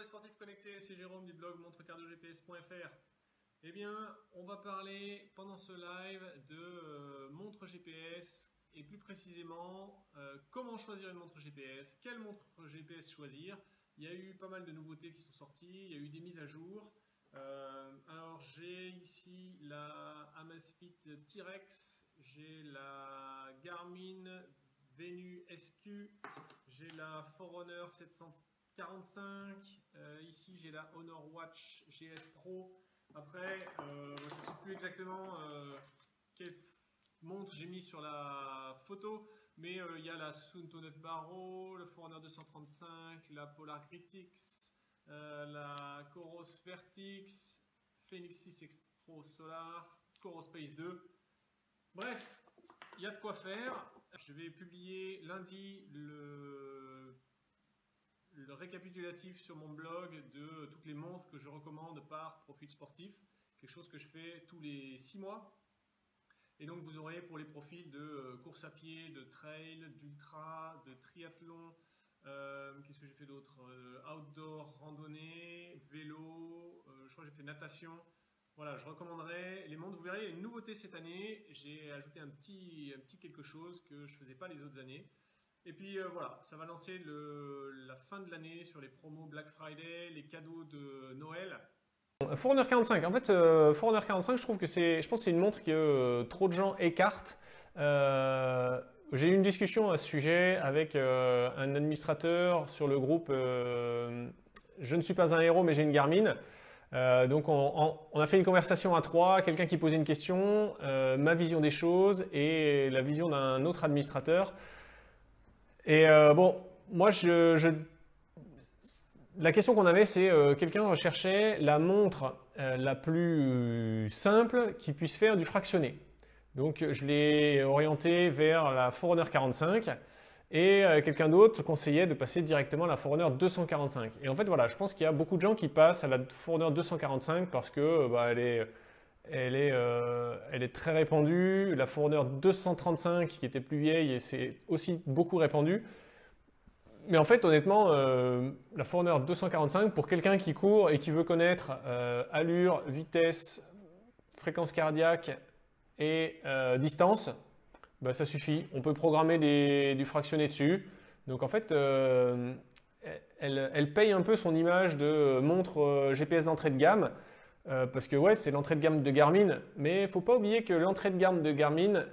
les sportifs connectés, c'est Jérôme du blog montrecardiogps.fr. Eh bien, on va parler pendant ce live de montre GPS et plus précisément comment choisir une montre GPS, quelle montre GPS choisir. Il y a eu pas mal de nouveautés qui sont sorties, il y a eu des mises à jour. Alors j'ai ici la Amazfit T-Rex, j'ai la Garmin Venu SQ, j'ai la Forerunner 745, ici j'ai la Honor Watch GS Pro. Après, je ne sais plus exactement quelle montre j'ai mis sur la photo, mais il y a la Suunto 9 Baro, le Forerunner 235, la Polar Gritix, la Coros Vertix, Fenix 6X Pro Solar, Coros Pace 2. Bref, il y a de quoi faire. Je vais publier lundi le récapitulatif sur mon blog de toutes les montres que je recommande par profil sportif, quelque chose que je fais tous les 6 mois. Et donc vous aurez pour les profils de course à pied, de trail, d'ultra, de triathlon, qu'est-ce que j'ai fait d'autre, outdoor, randonnée, vélo, je crois que j'ai fait natation. Voilà, je recommanderais les montres. Vous verrez, il y a une nouveauté cette année, j'ai ajouté un petit quelque chose que je ne faisais pas les autres années. Et puis voilà, ça va lancer la fin de l'année sur les promos Black Friday, les cadeaux de Noël. Forerunner 45, en fait Forerunner 45, je pense que c'est une montre que trop de gens écartent. J'ai eu une discussion à ce sujet avec un administrateur sur le groupe Je ne suis pas un héros mais j'ai une Garmin. Donc on a fait une conversation à trois, quelqu'un qui posait une question, ma vision des choses et la vision d'un autre administrateur. Et bon, moi, la question qu'on avait, c'est quelqu'un recherchait la montre la plus simple qui puisse faire du fractionné. Donc, je l'ai orienté vers la Forerunner 45 et quelqu'un d'autre conseillait de passer directement à la Forerunner 245. Et en fait, voilà, je pense qu'il y a beaucoup de gens qui passent à la Forerunner 245 parce que bah, elle est très répandue, la Forerunner 235 qui était plus vieille et c'est aussi beaucoup répandu. Mais en fait honnêtement, la Forerunner 245 pour quelqu'un qui court et qui veut connaître allure, vitesse, fréquence cardiaque et distance, bah, ça suffit. On peut programmer du fractionné dessus. Donc en fait, elle paye un peu son image de montre GPS d'entrée de gamme. Parce que ouais, c'est l'entrée de gamme de Garmin, mais il ne faut pas oublier que l'entrée de gamme de Garmin,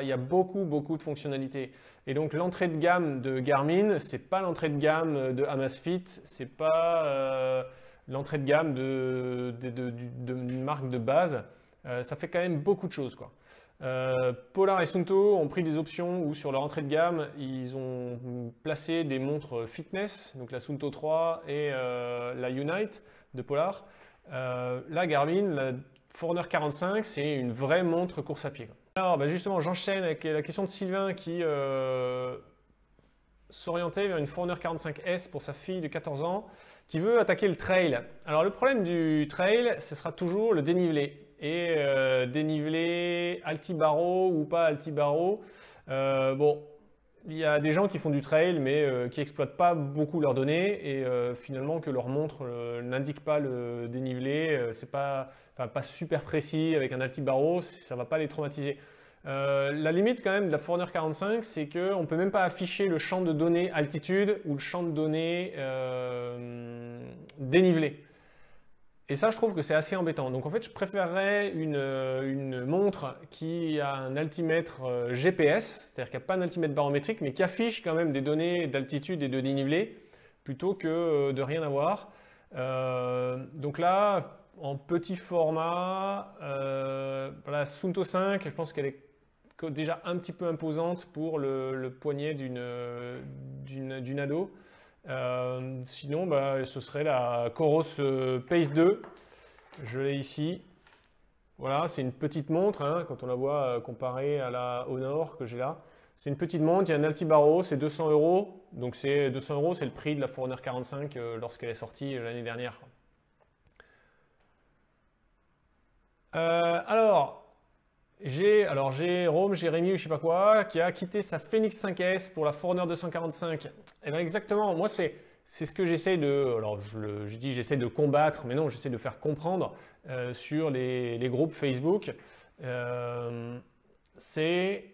il y a beaucoup de fonctionnalités. Et donc l'entrée de gamme de Garmin, ce n'est pas l'entrée de gamme de Amazfit, ce n'est pas l'entrée de gamme d'une marque de base. Ça fait quand même beaucoup de choses, quoi. Polar et Suunto ont pris des options où sur leur entrée de gamme, ils ont placé des montres fitness, donc la Suunto 3 et la Unite de Polar. La Garmin, la Forerunner 45, c'est une vraie montre course à pied. Alors ben justement, j'enchaîne avec la question de Sylvain qui s'orientait vers une Forerunner 45S pour sa fille de 14 ans qui veut attaquer le trail. Alors le problème du trail, ce sera toujours le dénivelé. Et dénivelé altibaro ou pas altibaro, bon, il y a des gens qui font du trail mais qui n'exploitent pas beaucoup leurs données et finalement que leur montre n'indique pas le dénivelé, c'est pas super précis avec un altibaro, ça ne va pas les traumatiser. La limite quand même de la Forerunner 45, c'est qu'on ne peut même pas afficher le champ de données altitude ou le champ de données dénivelé. Et ça, je trouve que c'est assez embêtant. Donc en fait, je préférerais une montre qui a un altimètre GPS, c'est-à-dire qu'il n'y a pas d'altimètre barométrique, mais qui affiche quand même des données d'altitude et de dénivelé, plutôt que de rien avoir. Donc là, en petit format, la Suunto 5, je pense qu'elle est déjà un petit peu imposante pour le poignet d'une ado. Sinon, bah, ce serait la Coros Pace 2, je l'ai ici. Voilà, c'est une petite montre, hein, quand on la voit comparée à la Honor que j'ai là. C'est une petite montre, il y a un altibaro, c'est 200 €. Donc 200 €, c'est le prix de la Forerunner 45 lorsqu'elle est sortie l'année dernière. Alors Jérôme, Jérémy ou je sais pas quoi, qui a quitté sa Fenix 5S pour la Forerunner 245. Et bien exactement, moi c'est C'est ce que j'essaie de, alors je dis j'essaie de combattre, mais non, j'essaie de faire comprendre sur les groupes Facebook. C'est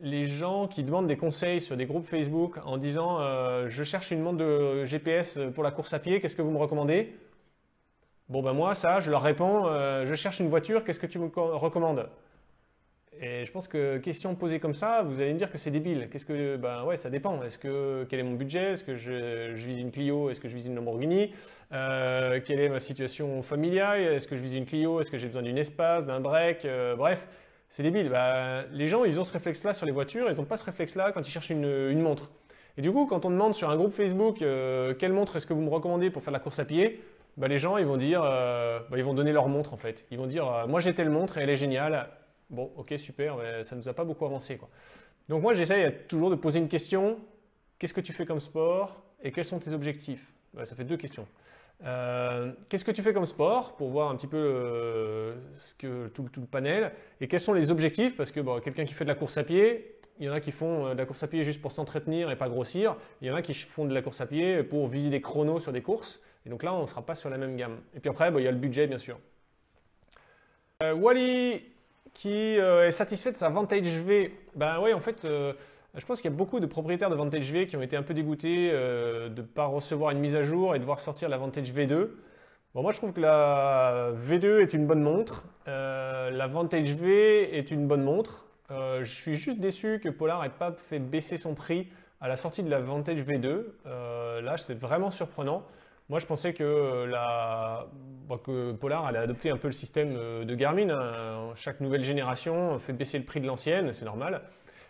les gens qui demandent des conseils sur des groupes Facebook en disant je cherche une montre de GPS pour la course à pied, qu'est-ce que vous me recommandez? Bon ben moi ça, je leur réponds je cherche une voiture, qu'est-ce que tu me recommandes? Et je pense que question posée comme ça, vous allez me dire que c'est débile. Qu'est-ce que, ben ouais, ça dépend. Est-ce que quel est mon budget? Est-ce que je vise une Clio? Est-ce que je vise une Lamborghini? Quelle est ma situation familiale? Est-ce que je vise une Clio? Est-ce que j'ai besoin d'une espace, d'un break? Bref, c'est débile. Ben, les gens, ils ont ce réflexe-là sur les voitures, ils n'ont pas ce réflexe-là quand ils cherchent une montre. Et du coup, quand on demande sur un groupe Facebook quelle montre est-ce que vous me recommandez pour faire la course à pied? Ben, les gens, ils vont dire, ils vont donner leur montre en fait. Ils vont dire, moi j'ai telle montre et elle est géniale. Bon, ok, super, mais ça ne nous a pas beaucoup avancé, quoi. Donc moi, j'essaye toujours de poser une question. Qu'est-ce que tu fais comme sport et quels sont tes objectifs? Ça fait deux questions. Qu'est-ce que tu fais comme sport pour voir un petit peu tout le panel et quels sont les objectifs? Parce que bon, quelqu'un qui fait de la course à pied, il y en a qui font de la course à pied juste pour s'entretenir et pas grossir. Il y en a qui font de la course à pied pour viser des chronos sur des courses. Et donc là, on ne sera pas sur la même gamme. Et puis après, il y a le budget, bien sûr. Wally qui est satisfait de sa Vantage V. Ben oui, en fait, je pense qu'il y a beaucoup de propriétaires de Vantage V qui ont été un peu dégoûtés de ne pas recevoir une mise à jour et de voir sortir la Vantage V2. Bon, moi, je trouve que la V2 est une bonne montre. La Vantage V est une bonne montre. Je suis juste déçu que Polar n'ait pas fait baisser son prix à la sortie de la Vantage V2. Là, c'est vraiment surprenant. Moi, je pensais que Polar allait adopter un peu le système de Garmin. Chaque nouvelle génération fait baisser le prix de l'ancienne, c'est normal.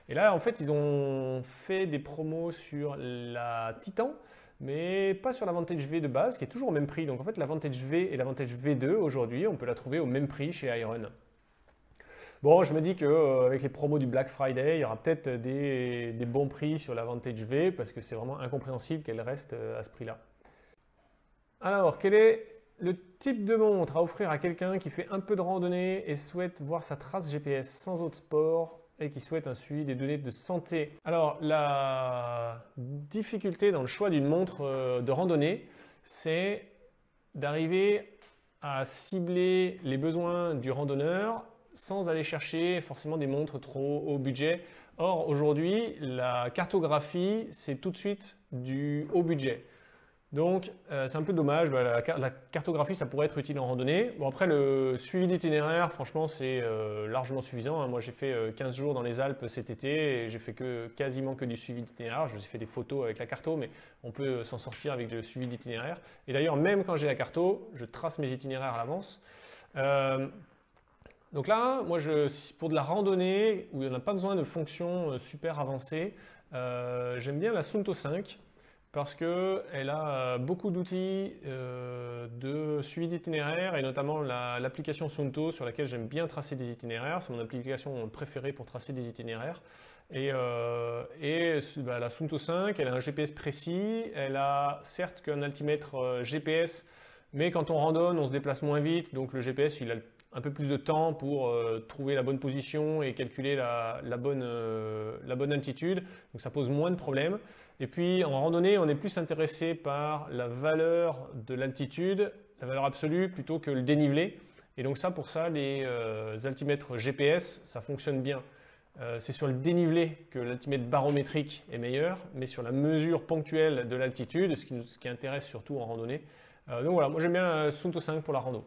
Et là, en fait, ils ont fait des promos sur la Titan, mais pas sur la Vantage V de base, qui est toujours au même prix. Donc, en fait, la Vantage V et la Vantage V2, aujourd'hui, on peut la trouver au même prix chez Iron. Bon, je me dis qu'avec les promos du Black Friday, il y aura peut-être des bons prix sur la Vantage V, parce que c'est vraiment incompréhensible qu'elle reste à ce prix-là. Alors, quel est le type de montre à offrir à quelqu'un qui fait un peu de randonnée et souhaite voir sa trace GPS sans autre sport et qui souhaite un suivi des données de santé? Alors, la difficulté dans le choix d'une montre de randonnée, c'est d'arriver à cibler les besoins du randonneur sans aller chercher forcément des montres trop haut budget. Or, aujourd'hui, la cartographie, c'est tout de suite du haut budget. Donc, c'est un peu dommage, la cartographie, ça pourrait être utile en randonnée. Bon, après, le suivi d'itinéraire, franchement, c'est largement suffisant, hein. Moi, j'ai fait 15 jours dans les Alpes cet été et j'ai fait quasiment que du suivi d'itinéraire. Je me suis fait des photos avec la carto, mais on peut s'en sortir avec le suivi d'itinéraire. Et d'ailleurs, même quand j'ai la carto, je trace mes itinéraires à l'avance. Donc là, moi, pour de la randonnée, où on n'a pas besoin de fonctions super avancées, j'aime bien la Suunto 5. Parce qu'elle a beaucoup d'outils de suivi d'itinéraire et notamment l'application Suunto sur laquelle j'aime bien tracer des itinéraires. C'est mon application préférée pour tracer des itinéraires. Et la Suunto 5, elle a un GPS précis. Elle a certes qu'un altimètre GPS, mais quand on randonne, on se déplace moins vite. Donc le GPS, il a un peu plus de temps pour trouver la bonne position et calculer la bonne altitude. Donc ça pose moins de problèmes. Et puis en randonnée, on est plus intéressé par la valeur de l'altitude, la valeur absolue, plutôt que le dénivelé. Et donc ça, pour ça, les altimètres GPS, ça fonctionne bien. C'est sur le dénivelé que l'altimètre barométrique est meilleur, mais sur la mesure ponctuelle de l'altitude, ce qui intéresse surtout en randonnée. Donc voilà, moi j'aime bien la Suunto 5 pour la rando.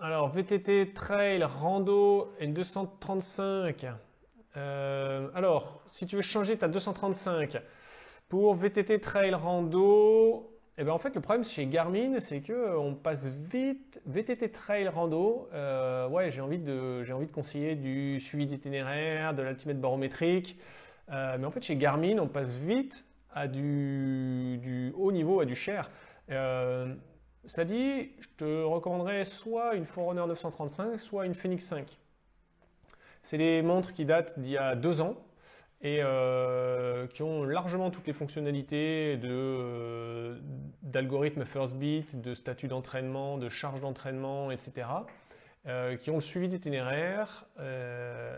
Alors VTT, Trail, Rando, N235. Alors, si tu veux changer ta 235 pour VTT Trail Rando, eh ben en fait le problème chez Garmin, c'est qu'on passe vite VTT Trail Rando. Ouais, j'ai envie de conseiller du suivi d'itinéraire, de l'altimètre barométrique, mais en fait chez Garmin, on passe vite à du haut niveau, à du cher. Cela dit, je te recommanderais soit une Forerunner 935, soit une Fenix 5. C'est des montres qui datent d'il y a 2 ans et qui ont largement toutes les fonctionnalités d'algorithmes first beat, de statut d'entraînement, de charge d'entraînement, etc. Qui ont le suivi d'itinéraire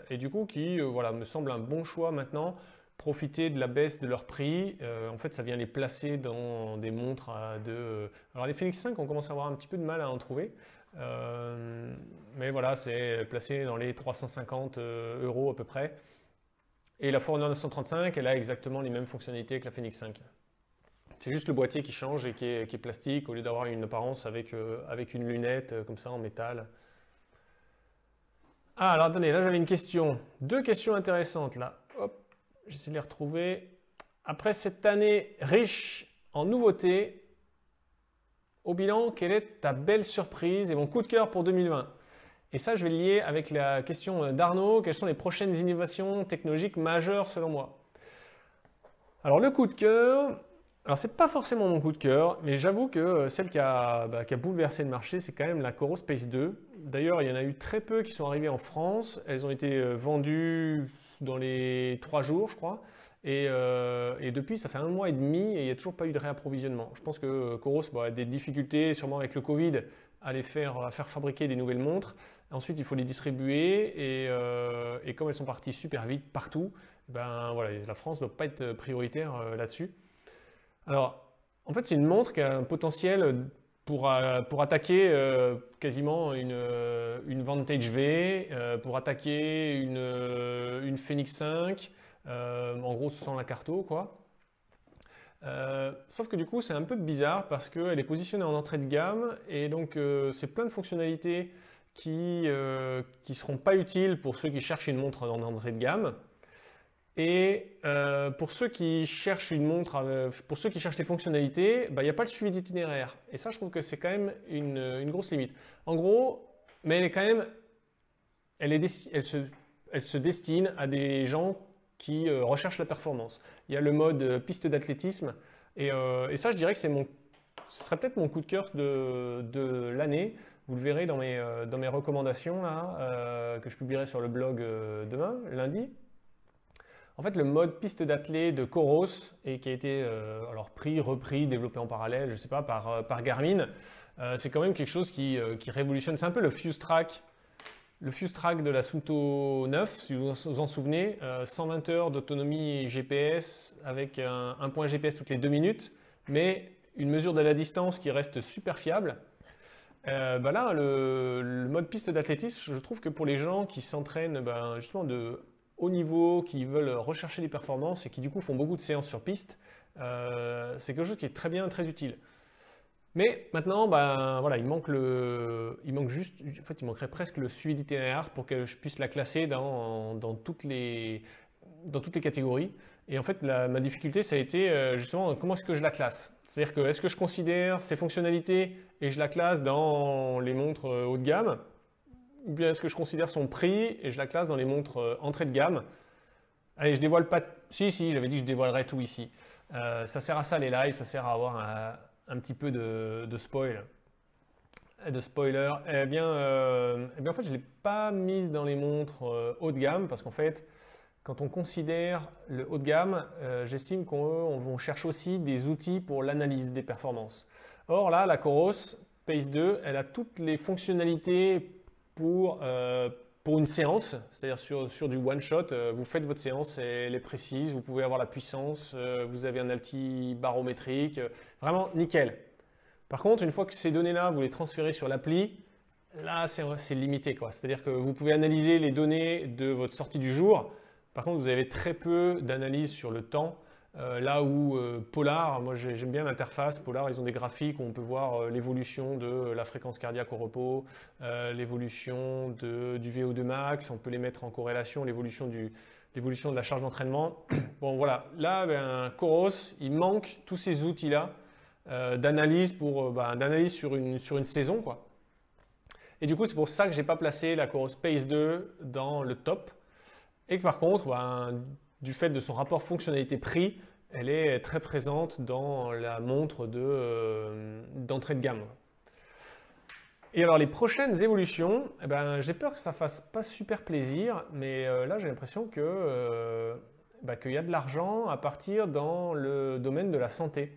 et du coup qui me semble un bon choix maintenant profiter de la baisse de leur prix. En fait, ça vient les placer dans des montres de... Alors les Fenix 5, on commence à avoir un petit peu de mal à en trouver. Mais voilà, c'est placé dans les 350 € à peu près. Et la Forerunner 935, elle a exactement les mêmes fonctionnalités que la Fenix 5. C'est juste le boîtier qui change et qui est plastique, au lieu d'avoir une apparence avec, avec une lunette comme ça en métal. Ah, alors attendez, là j'avais une question. Deux questions intéressantes là. Hop, j'essaie de les retrouver. Après cette année riche en nouveautés, au bilan, quelle est ta belle surprise et mon coup de cœur pour 2020 ? Et ça, je vais le lier avec la question d'Arnaud. Quelles sont les prochaines innovations technologiques majeures selon moi? Alors le coup de cœur, alors c'est pas forcément mon coup de cœur, mais j'avoue que celle qui a bouleversé le marché, c'est quand même la Coros Pace 2. D'ailleurs, il y en a eu très peu qui sont arrivées en France. Elles ont été vendues dans les 3 jours, je crois. Et depuis, ça fait 1 mois et demi et il n'y a toujours pas eu de réapprovisionnement. Je pense que Coros a des difficultés, sûrement avec le Covid, à faire fabriquer des nouvelles montres. Ensuite, il faut les distribuer et comme elles sont parties super vite partout, ben voilà, la France ne doit pas être prioritaire là-dessus. Alors, en fait, c'est une montre qui a un potentiel pour attaquer quasiment une Vantage V, pour attaquer une Fenix 5, en gros sans la Carto, quoi. Sauf que du coup, c'est un peu bizarre parce qu'elle est positionnée en entrée de gamme et donc c'est plein de fonctionnalités qui seront pas utiles pour ceux qui cherchent une montre en entrée de gamme. Et pour ceux qui cherchent une montre, pour ceux qui cherchent les fonctionnalités, il n'y a pas le suivi d'itinéraire. Et ça, je trouve que c'est quand même une grosse limite. En gros, mais elle est quand même, elle se destine à des gens qui recherchent la performance. Il y a le mode piste d'athlétisme et ça, je dirais que ce serait peut-être mon coup de cœur de l'année. Vous le verrez dans mes recommandations là, que je publierai sur le blog demain, lundi. En fait, le mode piste d'athlé de Coros, et qui a été alors pris, repris, développé en parallèle, je sais pas, par Garmin, c'est quand même quelque chose qui révolutionne. C'est un peu le Fuse Track de la Suunto 9, si vous vous en souvenez, 120 heures d'autonomie GPS avec un point GPS toutes les 2 minutes, mais une mesure de la distance qui reste super fiable. Bah là, le mode piste d'athlétisme, je trouve que pour les gens qui s'entraînent justement de haut niveau, qui veulent rechercher des performances et qui du coup font beaucoup de séances sur piste, c'est quelque chose qui est très bien, très utile. Mais maintenant, ben, voilà, il manquerait presque le suivi d'itinéraire pour que je puisse la classer dans toutes les catégories. Et en fait, ma difficulté, ça a été justement comment est-ce que je la classe. C'est-à-dire que est-ce que je considère ses fonctionnalités et je la classe dans les montres haut de gamme? Ou bien est-ce que je considère son prix et je la classe dans les montres entrée de gamme? Allez, je dévoile pas... Si, j'avais dit que je dévoilerais tout ici. Ça sert à ça les lives, ça sert à avoir un petit peu de spoil. De spoiler. Eh bien, en fait, je ne l'ai pas mise dans les montres haut de gamme parce qu'en fait, quand on considère le haut de gamme, j'estime qu'on cherche aussi des outils pour l'analyse des performances. Or là, la Coros Pace 2, elle a toutes les fonctionnalités pour une séance, c'est-à-dire sur du one-shot, vous faites votre séance et elle est précise, vous pouvez avoir la puissance, vous avez un alti barométrique, vraiment nickel. Par contre, une fois que ces données-là, vous les transférez sur l'appli, là c'est limité, quoi. C'est-à-dire que vous pouvez analyser les données de votre sortie du jour, par contre vous avez très peu d'analyse sur le temps, là où Polar, moi j'aime bien l'interface, Polar ils ont des graphiques où on peut voir l'évolution de la fréquence cardiaque au repos, l'évolution du VO2 max, on peut les mettre en corrélation, l'évolution de la charge d'entraînement. Bon voilà, là ben, Coros, il manque tous ces outils-là d'analyse sur une saison, quoi. Et du coup c'est pour ça que j'ai pas placé la Coros Pace 2 dans le top et que par contre, ben, du fait de son rapport fonctionnalité-prix, elle est très présente dans la montre d'entrée de gamme. Et alors les prochaines évolutions, eh ben, j'ai peur que ça ne fasse pas super plaisir, mais là j'ai l'impression qu'il y a de l'argent à partir dans le domaine de la santé.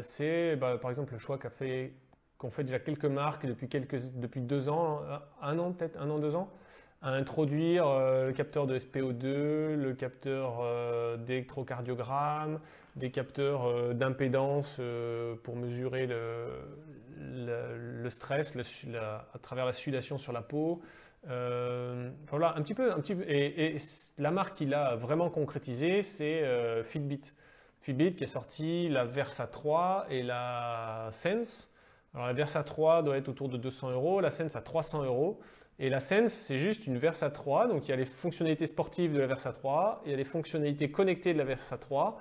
C'est par exemple le choix qu'ont fait déjà quelques marques depuis 2 ans, 1 an peut-être, 1 an, 2 ans, à introduire le capteur de SPO2, le capteur d'électrocardiogramme, des capteurs d'impédance pour mesurer le stress à travers la sudation sur la peau. Voilà, un petit peu. Et la marque qui l'a vraiment concrétisé, c'est Fitbit. Fitbit qui est sorti la Versa 3 et la Sense. Alors la Versa 3 doit être autour de 200 €, la Sense à 300 €. Et la Sense, c'est juste une Versa 3, donc il y a les fonctionnalités sportives de la Versa 3, il y a les fonctionnalités connectées de la Versa 3,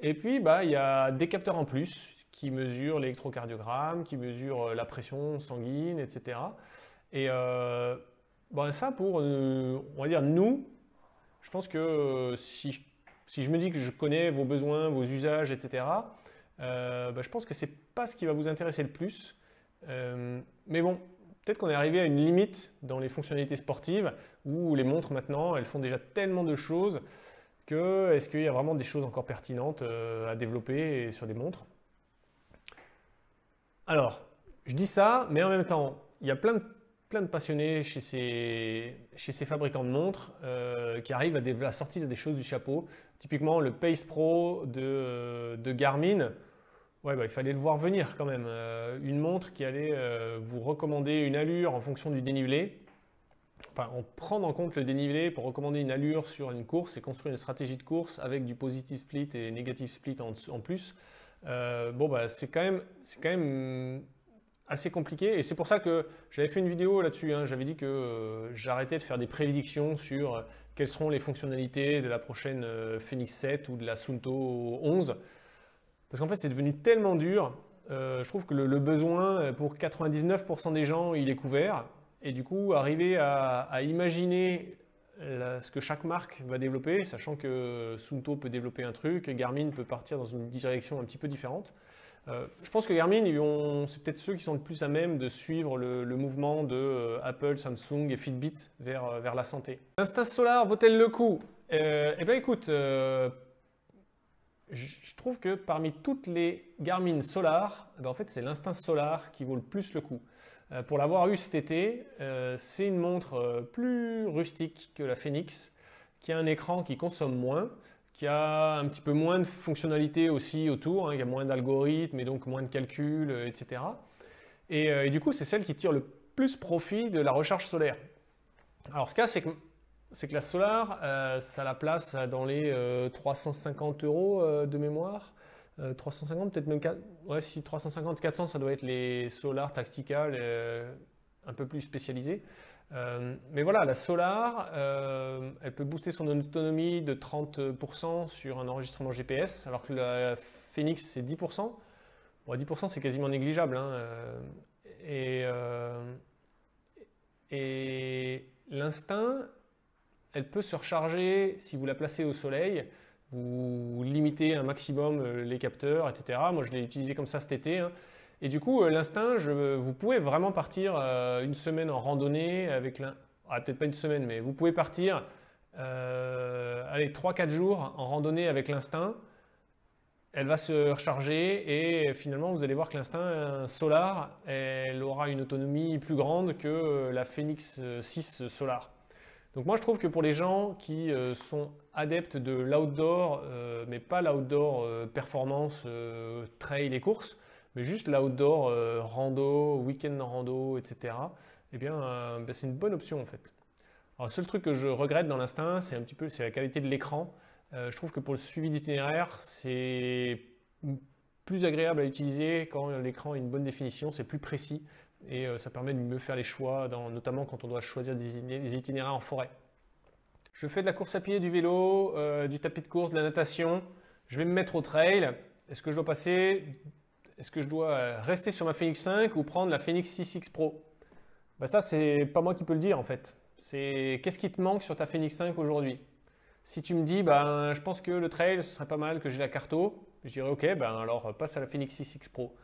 et puis il y a des capteurs en plus qui mesurent l'électrocardiogramme, qui mesurent la pression sanguine, etc. Et ça pour, on va dire, nous, je pense que si je me dis que je connais vos besoins, vos usages, etc., je pense que c'est pas ce qui va vous intéresser le plus, mais bon. Peut-être qu'on est arrivé à une limite dans les fonctionnalités sportives où les montres maintenant, elles font déjà tellement de choses que est-ce qu'il y a vraiment des choses encore pertinentes à développer sur des montres? Alors, je dis ça, mais en même temps, il y a plein de passionnés chez ces fabricants de montres qui arrivent à sortir des choses du chapeau. Typiquement, le Pace Pro de Garmin. Ouais, il fallait le voir venir quand même. Une montre qui allait vous recommander une allure en fonction du dénivelé. Enfin, en prendre en compte le dénivelé pour recommander une allure sur une course et construire une stratégie de course avec du positive split et negative split en plus. C'est quand même assez compliqué. Et c'est pour ça que j'avais fait une vidéo là-dessus. Hein. J'avais dit que j'arrêtais de faire des prédictions sur quelles seront les fonctionnalités de la prochaine Fenix 7 ou de la Suunto 11. Parce qu'en fait, c'est devenu tellement dur, je trouve que le besoin pour 99% des gens, il est couvert. Et du coup, arriver à imaginer ce que chaque marque va développer, sachant que Suunto peut développer un truc, Garmin peut partir dans une direction un petit peu différente. Je pense que Garmin, c'est peut-être ceux qui sont le plus à même de suivre le mouvement de Apple, Samsung et Fitbit vers la santé. L'instinct Solar vaut-elle le coup? Écoute... je trouve que parmi toutes les Garmin Solar, en fait, c'est l'Instinct Solar qui vaut le plus le coup. Pour l'avoir eu cet été, c'est une montre plus rustique que la Fenix, qui a un écran qui consomme moins, qui a un petit peu moins de fonctionnalités aussi autour, hein, qui a moins d'algorithmes et donc moins de calculs, etc. Et du coup, c'est celle qui tire le plus profit de la recharge solaire. Alors ce cas, c'est que la Solar, ça la place dans les 350 € de mémoire. 350, peut-être même 4, ouais, si 350, 400, ça doit être les Solar Tactical, un peu plus spécialisés. Mais voilà, la Solar, elle peut booster son autonomie de 30% sur un enregistrement GPS, alors que la Fenix, c'est 10%. Bon, 10%, c'est quasiment négligeable. Hein. Et l'Instinct... elle peut se recharger si vous la placez au soleil, vous limitez un maximum les capteurs, etc. Moi, je l'ai utilisé comme ça cet été. Hein. Et du coup, l'Instinct, vous pouvez vraiment partir une semaine en randonnée avec l'Instinct. Ah, peut-être pas une semaine, mais vous pouvez partir 3-4 jours en randonnée avec l'Instinct. Elle va se recharger et finalement, vous allez voir que l'Instinct Solar, elle aura une autonomie plus grande que la Fenix 6 Solar. Donc moi, je trouve que pour les gens qui sont adeptes de l'outdoor, mais pas l'outdoor performance, trail et courses, mais juste l'outdoor rando, week-end rando, etc., eh bien, c'est une bonne option en fait. Alors, le seul truc que je regrette dans l'Instinct, c'est un petit peu la qualité de l'écran. Je trouve que pour le suivi d'itinéraire, c'est plus agréable à utiliser quand l'écran a une bonne définition, c'est plus précis. Et ça permet de mieux faire les choix, notamment quand on doit choisir des itinéraires en forêt. Je fais de la course à pied, du vélo, du tapis de course, de la natation. Je vais me mettre au trail. Est-ce que je dois rester sur ma Fenix 5 ou prendre la Fenix 6X Pro? Ça, c'est pas moi qui peux le dire en fait. C'est qu'est-ce qui te manque sur ta Fenix 5 aujourd'hui? Si tu me dis, je pense que le trail, ce serait pas mal que j'ai la Carto, je dirais ok, alors passe à la Fenix 6X Pro.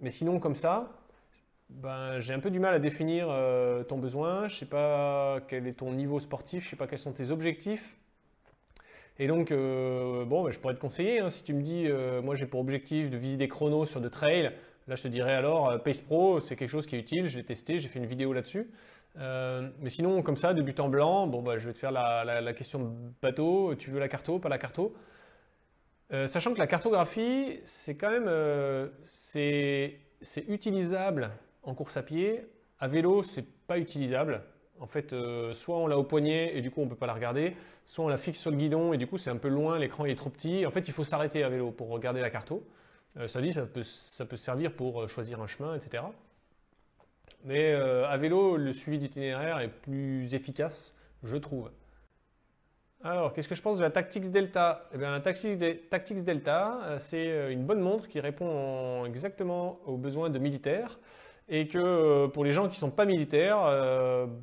Mais sinon, comme ça, j'ai un peu du mal à définir ton besoin. Je ne sais pas quel est ton niveau sportif, je ne sais pas quels sont tes objectifs. Et donc, je pourrais te conseiller. Hein, si tu me dis, moi j'ai pour objectif de viser des chronos sur de trail, là je te dirais alors, Pace Pro, c'est quelque chose qui est utile. Je l'ai testé, j'ai fait une vidéo là-dessus. Mais sinon, comme ça, de but en blanc, bon, bah, je vais te faire la question de bateau. Tu veux la carto, pas la carto? Sachant que la cartographie, c'est quand même c'est utilisable en course à pied. À vélo, c'est pas utilisable. En fait, soit on l'a au poignet et du coup on ne peut pas la regarder, soit on la fixe sur le guidon et du coup c'est un peu loin, l'écran est trop petit. En fait, il faut s'arrêter à vélo pour regarder la carto. Ça dit, ça peut servir pour choisir un chemin, etc. Mais à vélo, le suivi d'itinéraire est plus efficace, je trouve. Alors, qu'est-ce que je pense de la Tactix Delta? Eh bien, la Tactix Delta, c'est une bonne montre qui répond exactement aux besoins de militaires. Et que pour les gens qui ne sont pas militaires,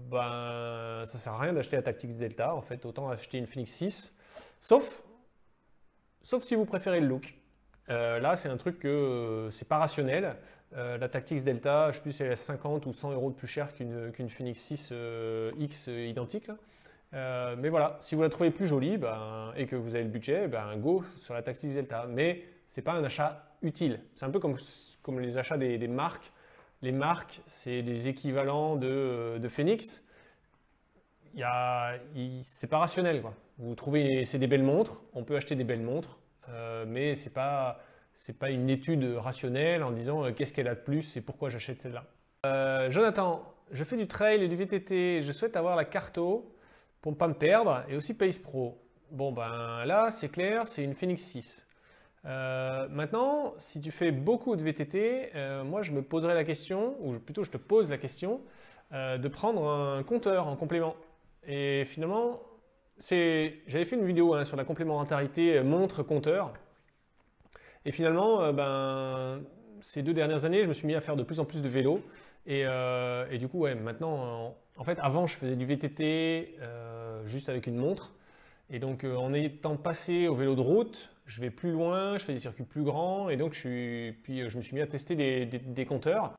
ben, ça ne sert à rien d'acheter la Tactix Delta. En fait, autant acheter une Fenix 6. Sauf si vous préférez le look. Là, c'est un truc que c'est pas rationnel. La Tactix Delta, je ne sais plus si elle est 50 ou 100 euros de plus cher qu'une Fenix 6 X identique. Mais voilà, si vous la trouvez plus jolie ben, et que vous avez le budget, ben, go sur la Tactix Delta. Mais ce n'est pas un achat utile. C'est un peu comme les achats des marques. Les marques, c'est des équivalents de Fenix. C'est pas rationnel, quoi. Vous trouvez, c'est des belles montres, on peut acheter des belles montres, mais c'est pas une étude rationnelle en disant qu'est-ce qu'elle a de plus et pourquoi j'achète celle-là. Jonathan, je fais du trail et du VTT, je souhaite avoir la Carto pour ne pas me perdre et aussi Pace Pro. Bon ben là, c'est clair, c'est une Fenix 6. Maintenant, si tu fais beaucoup de VTT, moi je me poserais la question, ou plutôt je te pose la question, de prendre un compteur en complément. Et finalement, j'avais fait une vidéo hein, sur la complémentarité montre-compteur. Et finalement, ben, ces 2 dernières années, je me suis mis à faire de plus en plus de vélo. Et du coup, ouais, maintenant, en fait, avant je faisais du VTT juste avec une montre. Et donc, en étant passé au vélo de route, je vais plus loin, je fais des circuits plus grands. Et donc, je me suis mis à tester des compteurs.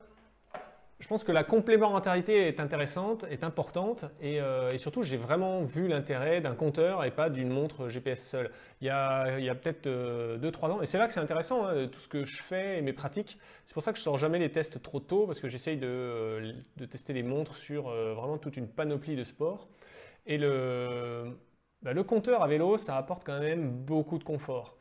Je pense que la complémentarité est intéressante, est importante. Et surtout, j'ai vraiment vu l'intérêt d'un compteur et pas d'une montre GPS seule. Il y a peut-être 2-3 ans. Et c'est là que c'est intéressant, hein, tout ce que je fais et mes pratiques. C'est pour ça que je ne sors jamais les tests trop tôt parce que j'essaye de tester des montres sur vraiment toute une panoplie de sports. Et le compteur à vélo, ça apporte quand même beaucoup de confort.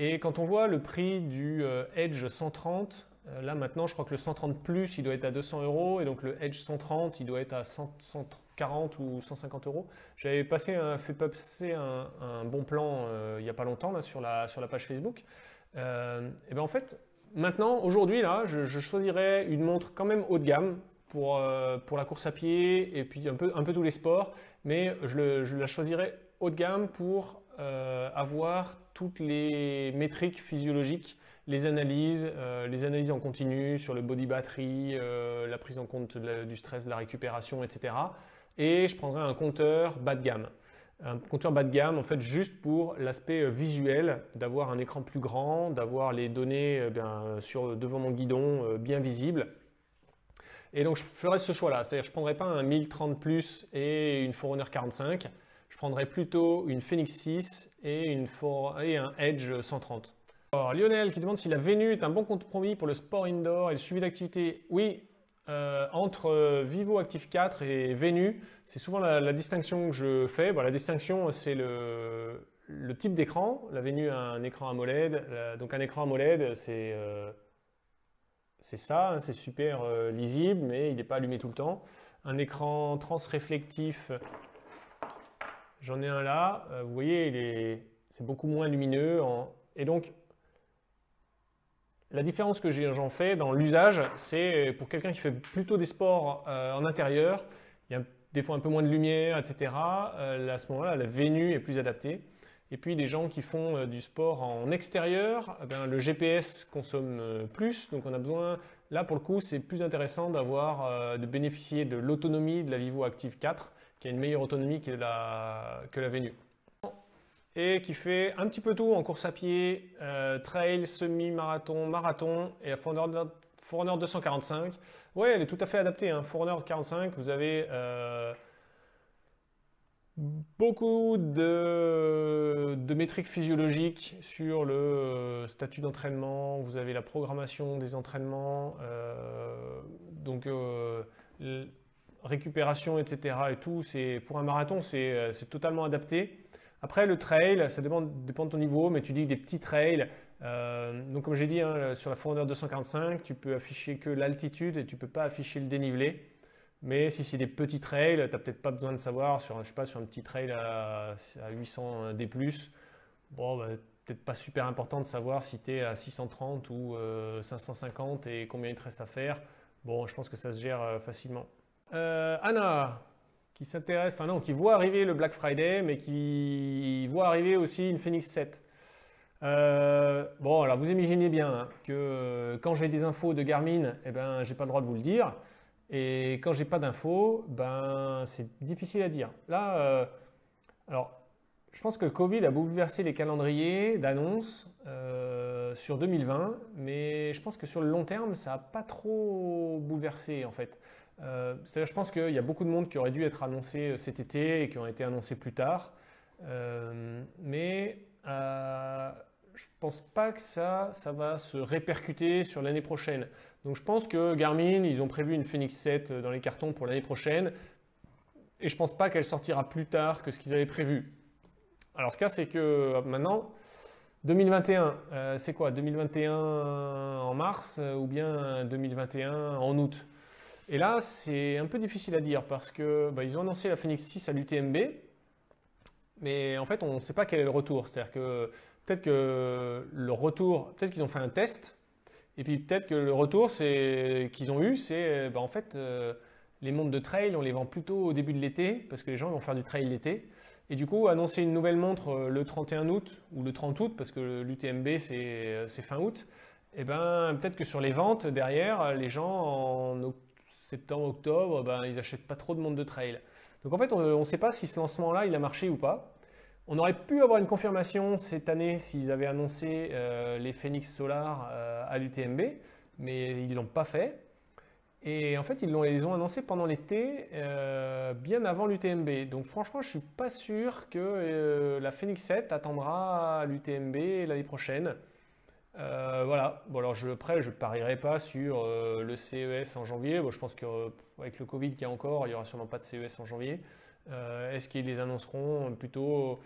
Et quand on voit le prix du Edge 130, là maintenant, je crois que le 130 Plus, il doit être à 200 euros. Et donc le Edge 130, il doit être à 140 ou 150 euros. J'avais fait passer un bon plan il n'y a pas longtemps là, sur la page Facebook. Et ben en fait, maintenant, aujourd'hui, là, je choisirais une montre quand même haut de gamme pour la course à pied et puis un peu tous les sports. Mais je la choisirais haut de gamme pour avoir toutes les métriques physiologiques, les analyses en continu sur le body battery, la prise en compte du stress, de la récupération, etc. Et je prendrai un compteur bas de gamme. Un compteur bas de gamme, en fait, juste pour l'aspect visuel, d'avoir un écran plus grand, d'avoir les données devant mon guidon bien visibles. Et donc, je ferai ce choix-là. C'est-à-dire, je ne prendrai pas un 1030 Plus et une Forerunner 45. Je prendrais plutôt une Fenix 6 et un Edge 130. Alors Lionel qui demande si la Venu est un bon compromis pour le sport indoor et le suivi d'activité. Oui, entre Vivo Active 4 et Venu, c'est souvent la distinction que je fais. Bon, la distinction, c'est le type d'écran. La Venu a un écran AMOLED. Donc un écran AMOLED, c'est ça, hein, c'est super lisible, mais il n'est pas allumé tout le temps. Un écran transréflectif. J'en ai un là, vous voyez, c'est beaucoup moins lumineux. Et donc, la différence que j'en fais dans l'usage, c'est pour quelqu'un qui fait plutôt des sports en intérieur, il y a des fois un peu moins de lumière, etc. À ce moment-là, la Venu est plus adaptée. Et puis, des gens qui font du sport en extérieur, le GPS consomme plus. Donc, on a besoin, là pour le coup, c'est plus intéressant de bénéficier de l'autonomie de la Vivo Active 4. Qui a une meilleure autonomie que la Venu. Et qui fait un petit peu tout en course à pied, trail, semi-marathon, marathon et la Forerunner 245. Ouais, elle est tout à fait adaptée. Hein. Forerunner 45, vous avez beaucoup de métriques physiologiques sur le statut d'entraînement. Vous avez la programmation des entraînements. récupération, etc. et tout, pour un marathon, c'est totalement adapté. Après, le trail, ça dépend de ton niveau, mais tu dis des petits trails. Donc, comme j'ai dit, hein, sur la Forerunner 245, tu peux afficher que l'altitude et tu ne peux pas afficher le dénivelé. Mais si c'est des petits trails, tu n'as peut-être pas besoin de savoir, sur, je sais pas, sur un petit trail à 800 D+, bon, bah, peut-être pas super important de savoir si tu es à 630 ou 550 et combien il te reste à faire. Bon, je pense que ça se gère facilement. Anna, qui s'intéresse, enfin non, qui voit arriver le Black Friday, mais qui voit arriver aussi une Fenix 7. Bon, alors vous imaginez bien hein, que quand j'ai des infos de Garmin, eh ben, j'ai pas le droit de vous le dire. Et quand j'ai pas d'infos, ben, c'est difficile à dire. Là, alors, je pense que le Covid a bouleversé les calendriers d'annonces sur 2020, mais je pense que sur le long terme, ça n'a pas trop bouleversé en fait. Je pense qu'il y a beaucoup de monde qui aurait dû être annoncé cet été et qui ont été annoncés plus tard. Je ne pense pas que ça va se répercuter sur l'année prochaine. Donc je pense que Garmin, ils ont prévu une Fenix 7 dans les cartons pour l'année prochaine. Et je ne pense pas qu'elle sortira plus tard que ce qu'ils avaient prévu. Alors ce cas, c'est que maintenant, 2021, c'est quoi 2021 en mars ou bien 2021 en août? Et là, c'est un peu difficile à dire parce que bah, ils ont annoncé la Fenix 6 à l'UTMB, mais en fait, on ne sait pas quel est le retour. C'est-à-dire que peut-être que le retour, peut-être qu'ils ont fait un test, et puis peut-être que le retour qu'ils ont eu, c'est bah, en fait les montres de trail, on les vend plutôt au début de l'été parce que les gens vont faire du trail l'été. Et du coup, annoncer une nouvelle montre le 31 août ou le 30 août parce que l'UTMB c'est fin août, et ben peut-être que sur les ventes derrière, les gens en septembre, octobre, ben, ils n'achètent pas trop de montres de trail. Donc en fait, on ne sait pas si ce lancement-là, il a marché ou pas. On aurait pu avoir une confirmation cette année s'ils avaient annoncé les Fenix Solar à l'UTMB, mais ils ne l'ont pas fait. Et en fait, ils ont annoncé pendant l'été, bien avant l'UTMB. Donc franchement, je ne suis pas sûr que la Fenix 7 attendra l'UTMB l'année prochaine. Voilà, bon alors après je ne parierai pas sur le CES en janvier, bon, je pense qu'avec le Covid qu'il y a encore, il n'y aura sûrement pas de CES en janvier, est-ce qu'ils les annonceront plutôt…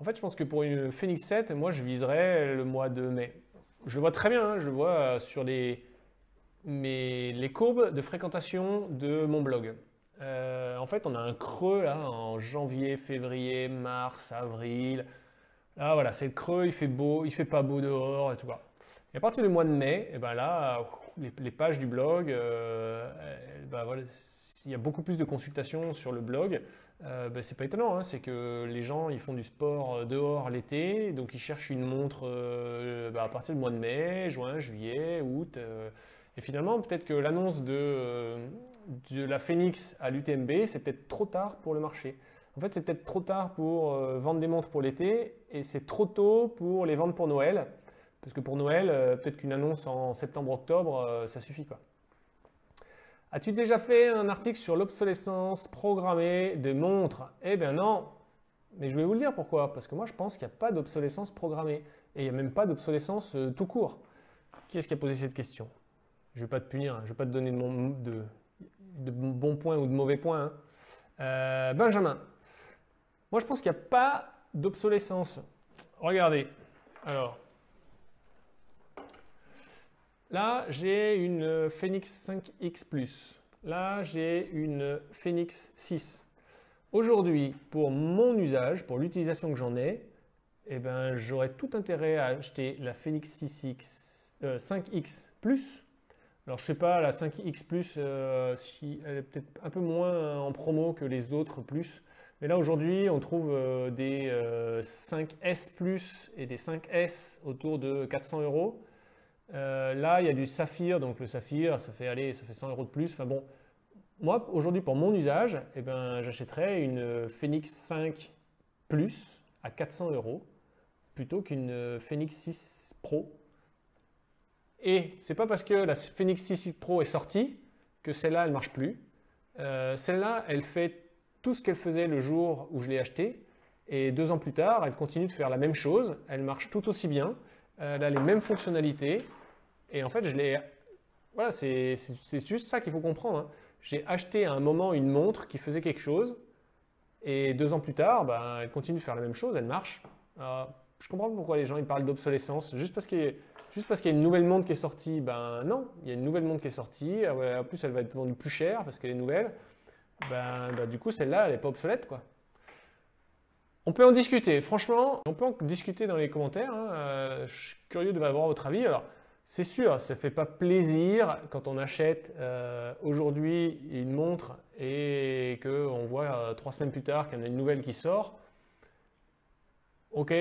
En fait je pense que pour une Fenix 7, moi je viserais le mois de mai. Je vois très bien, hein, je vois sur les courbes de fréquentation de mon blog. En fait on a un creux là en janvier, février, mars, avril… Là voilà, c'est le creux, il fait beau, il fait pas beau dehors et tout. Et à partir du mois de mai, et ben là, les pages du blog, ben voilà, il y a beaucoup plus de consultations sur le blog. Ben c'est pas étonnant, hein, c'est que les gens ils font du sport dehors l'été, donc ils cherchent une montre ben à partir du mois de mai, juin, juillet, août. Et finalement, peut-être que l'annonce de la Fenix à l'UTMB, c'est peut-être trop tard pour le marché. En fait, c'est peut-être trop tard pour vendre des montres pour l'été et c'est trop tôt pour les vendre pour Noël. Parce que pour Noël, peut-être qu'une annonce en septembre-octobre, ça suffit quoi. As-tu déjà fait un article sur l'obsolescence programmée des montres? Eh bien non, mais je vais vous le dire pourquoi. Parce que moi, je pense qu'il n'y a pas d'obsolescence programmée et il n'y a même pas d'obsolescence tout court. Qui est-ce qui a posé cette question? Je ne vais pas te punir, hein. Je ne vais pas te donner de bons points ou de mauvais points. Hein. Benjamin. Moi, je pense qu'il n'y a pas d'obsolescence. Regardez. Alors, là, j'ai une Fenix 5X Plus. Là, j'ai une Fenix 6. Aujourd'hui, pour mon usage, pour l'utilisation que j'en ai, eh ben, j'aurais tout intérêt à acheter la Fenix 5X Plus. Alors, je ne sais pas, la 5X Plus, si elle est peut-être un peu moins en promo que les autres Plus. Mais là, aujourd'hui, on trouve des 5S Plus et des 5S autour de 400 €. Là, il y a du saphir. Donc, le saphir, ça fait 100 € de plus. Enfin bon, moi, aujourd'hui, pour mon usage, eh ben, j'achèterais une Fenix 5 Plus à 400 € plutôt qu'une Fenix 6 Pro. Et c'est pas parce que la Fenix 6 Pro est sortie que celle-là, elle marche plus. Celle-là, elle fait tout ce qu'elle faisait le jour où je l'ai achetée et 2 ans plus tard, elle continue de faire la même chose, elle marche tout aussi bien, elle a les mêmes fonctionnalités et en fait, je l'ai… Voilà, c'est juste ça qu'il faut comprendre. Hein. j'ai acheté à un moment une montre qui faisait quelque chose, et 2 ans plus tard, ben, elle continue de faire la même chose, elle marche. Je comprends pas pourquoi les gens ils parlent d'obsolescence, juste parce qu'il y a une nouvelle montre qui est sortie. Ben non, il y a une nouvelle montre qui est sortie, en plus elle va être vendue plus cher parce qu'elle est nouvelle. Ben, du coup celle-là elle n'est pas obsolète, quoi. On peut en discuter, franchement, on peut en discuter dans les commentaires, hein. Je suis curieux de voir votre avis. Alors, c'est sûr, ça ne fait pas plaisir quand on achète aujourd'hui une montre et qu'on voit 3 semaines plus tard qu'il y en a une nouvelle qui sort. Ok,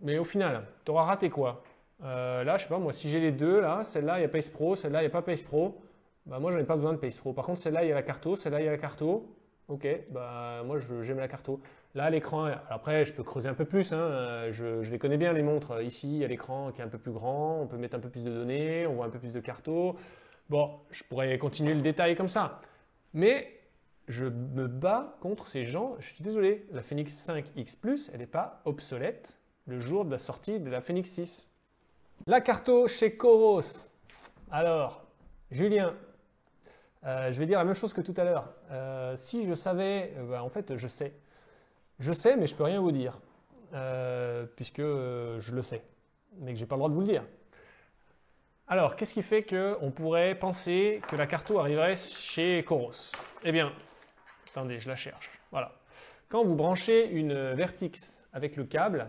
mais au final, tu auras raté quoi? Là, je sais pas, moi, si j'ai les deux, là, celle-là, il y a Pace Pro, celle-là, il n'y a pas Pace Pro, bah, moi, j'en ai pas besoin de Pace Pro. Par contre, celle-là, il y a la Carto, celle-là, il y a la Carto. Ok, bah moi j'aime la Carto. Là l'écran, après je peux creuser un peu plus, hein, je les connais bien les montres. Ici il y a l'écran qui est un peu plus grand, on peut mettre un peu plus de données, on voit un peu plus de Carto. Bon, je pourrais continuer le détail comme ça. Mais je me bats contre ces gens, je suis désolé, la Fenix 5X Plus, elle n'est pas obsolète le jour de la sortie de la Fenix 6. La Carto chez Coros. Alors, Julien. Je vais dire la même chose que tout à l'heure. Si je savais, en fait, je sais. Je sais, mais je peux rien vous dire, puisque je le sais, mais que j'ai pas le droit de vous le dire. Alors, qu'est-ce qui fait qu'on pourrait penser que la Carto arriverait chez Coros? Eh bien, attendez, je la cherche. Voilà. Quand vous branchez une Vertix avec le câble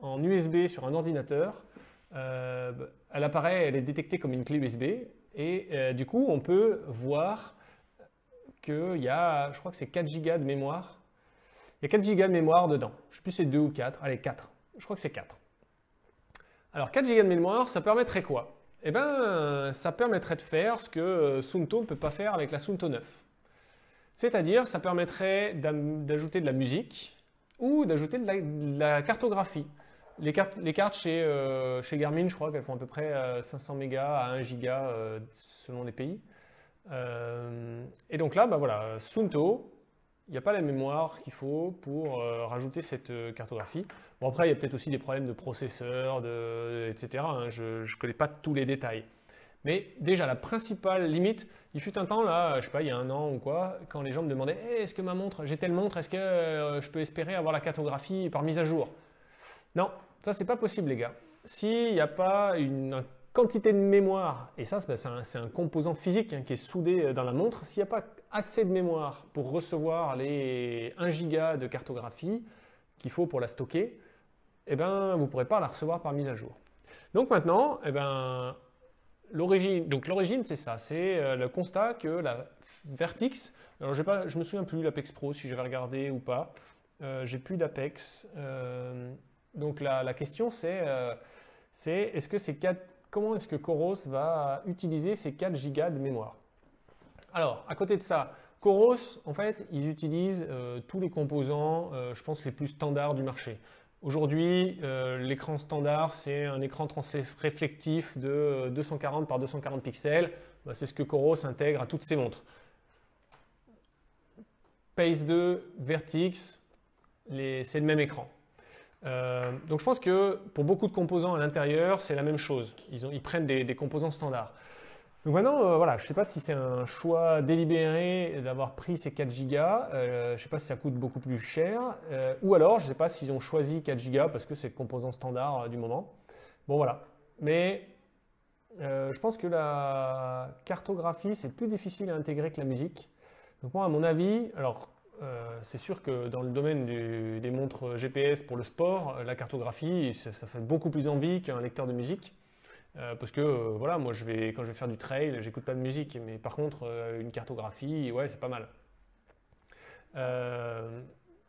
en USB sur un ordinateur, elle apparaît, elle est détectée comme une clé USB. Et du coup, on peut voir qu'il y a, je crois que c'est 4 Go de mémoire. Il y a 4 Go de mémoire dedans. Je ne sais plus si c'est 2 ou 4. Allez, 4. Je crois que c'est 4. Alors, 4 Go de mémoire, ça permettrait quoi? Eh bien, ça permettrait de faire ce que Suunto ne peut pas faire avec la Suunto 9. C'est-à-dire, ça permettrait d'ajouter de la musique ou d'ajouter de la cartographie. Les cartes chez Garmin, je crois qu'elles font à peu près 500 mégas à 1 giga selon les pays. Et donc là, bah voilà, Suunto, il n'y a pas la mémoire qu'il faut pour rajouter cette cartographie. Bon, après, il y a peut-être aussi des problèmes de processeur, etc. Hein, je ne connais pas tous les détails. Mais déjà, la principale limite, il fut un temps, là, je sais pas, il y a 1 an ou quoi, quand les gens me demandaient hey, « Est-ce que ma montre, j'ai telle montre, est-ce que je peux espérer avoir la cartographie par mise à jour ?» Non, ça c'est pas possible les gars. S'il n'y a pas une quantité de mémoire, et ça c'est un composant physique hein, qui est soudé dans la montre, s'il n'y a pas assez de mémoire pour recevoir les 1 giga de cartographie qu'il faut pour la stocker, eh ben, vous ne pourrez pas la recevoir par mise à jour. Donc maintenant, eh ben, l'origine c'est ça, c'est le constat que la Vertix, alors je me souviens plus l'Apex Pro si j'avais regardé ou pas, j'ai plus d'Apex. Donc la question c'est, comment est-ce que Coros va utiliser ces 4 gigas de mémoire? Alors, à côté de ça, Coros, en fait, ils utilisent tous les composants, je pense, les plus standards du marché. Aujourd'hui, l'écran standard, c'est un écran réflectif de 240 par 240 pixels. Bah, c'est ce que Coros intègre à toutes ses montres. Pace 2, Vertix, c'est le même écran. Donc je pense que pour beaucoup de composants à l'intérieur, c'est la même chose. Ils prennent des composants standards. Donc maintenant, voilà, je ne sais pas si c'est un choix délibéré d'avoir pris ces 4 gigas. Je ne sais pas si ça coûte beaucoup plus cher. Ou alors, je ne sais pas s'ils ont choisi 4 gigas parce que c'est le composant standard du moment. Bon voilà. Mais je pense que la cartographie, c'est plus difficile à intégrer que la musique. Donc moi, à mon avis, alors... c'est sûr que dans le domaine des montres GPS pour le sport, la cartographie, ça fait beaucoup plus envie qu'un lecteur de musique. Parce que voilà, moi quand je vais faire du trail, j'écoute pas de musique. Mais par contre, une cartographie, ouais, c'est pas mal.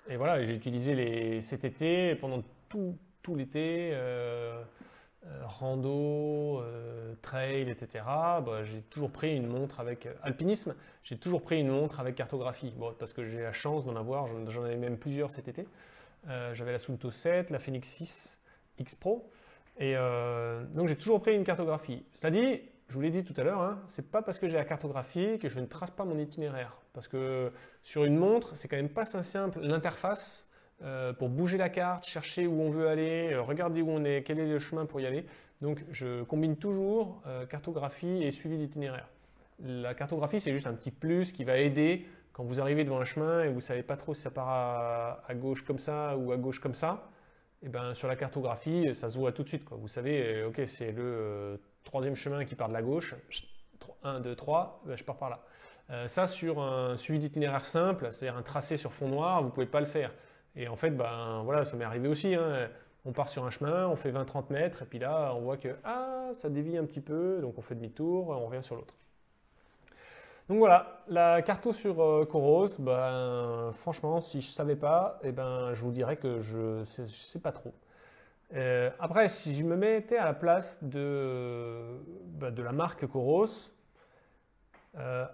Et voilà, j'ai utilisé cet été, pendant tout l'été, rando, trail, etc. Bah, j'ai toujours pris une montre avec alpinisme, j'ai toujours pris une montre avec cartographie. Bon, parce que j'ai la chance d'en avoir, j'en avais même plusieurs cet été. J'avais la Suunto 7, la Fenix 6X Pro. Et donc j'ai toujours pris une cartographie. Cela dit, je vous l'ai dit tout à l'heure, hein, c'est pas parce que j'ai la cartographie que je ne trace pas mon itinéraire. Parce que sur une montre, c'est quand même pas si simple l'interface. Pour bouger la carte, chercher où on veut aller, regarder où on est, quel est le chemin pour y aller. Donc je combine toujours cartographie et suivi d'itinéraire. La cartographie, c'est juste un petit plus qui va aider quand vous arrivez devant un chemin et vous ne savez pas trop si ça part à gauche comme ça ou à gauche comme ça. Et ben, sur la cartographie, ça se voit tout de suite, quoi. Vous savez, ok, c'est le troisième chemin qui part de la gauche. 1, 2, 3, ben, je pars par là. Ça, sur un suivi d'itinéraire simple, c'est-à-dire un tracé sur fond noir, vous ne pouvez pas le faire. Et en fait, ben, voilà, ça m'est arrivé aussi, hein. On part sur un chemin, on fait 20-30 mètres, et puis là, on voit que ah, ça dévie un petit peu, donc on fait demi-tour, on revient sur l'autre. Donc voilà, la carto sur Coros, ben, franchement, si je ne savais pas, eh ben, je vous dirais que je ne sais pas trop. Après, si je me mettais à la place de la marque Coros,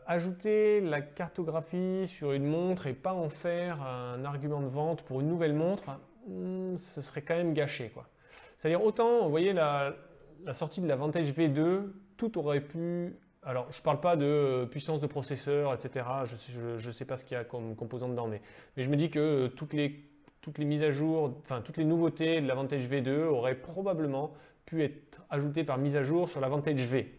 ajouter la cartographie sur une montre et pas en faire un argument de vente pour une nouvelle montre, ce serait quand même gâché, quoi. C'est-à-dire, autant, vous voyez, la sortie de la Vantage V2, tout aurait pu... Alors, je ne parle pas de puissance de processeur, etc. Je ne sais pas ce qu'il y a comme composante dedans, mais je me dis que toutes les mises à jour, enfin toutes les nouveautés de la Vantage V2 auraient probablement pu être ajoutées par mise à jour sur la Vantage V.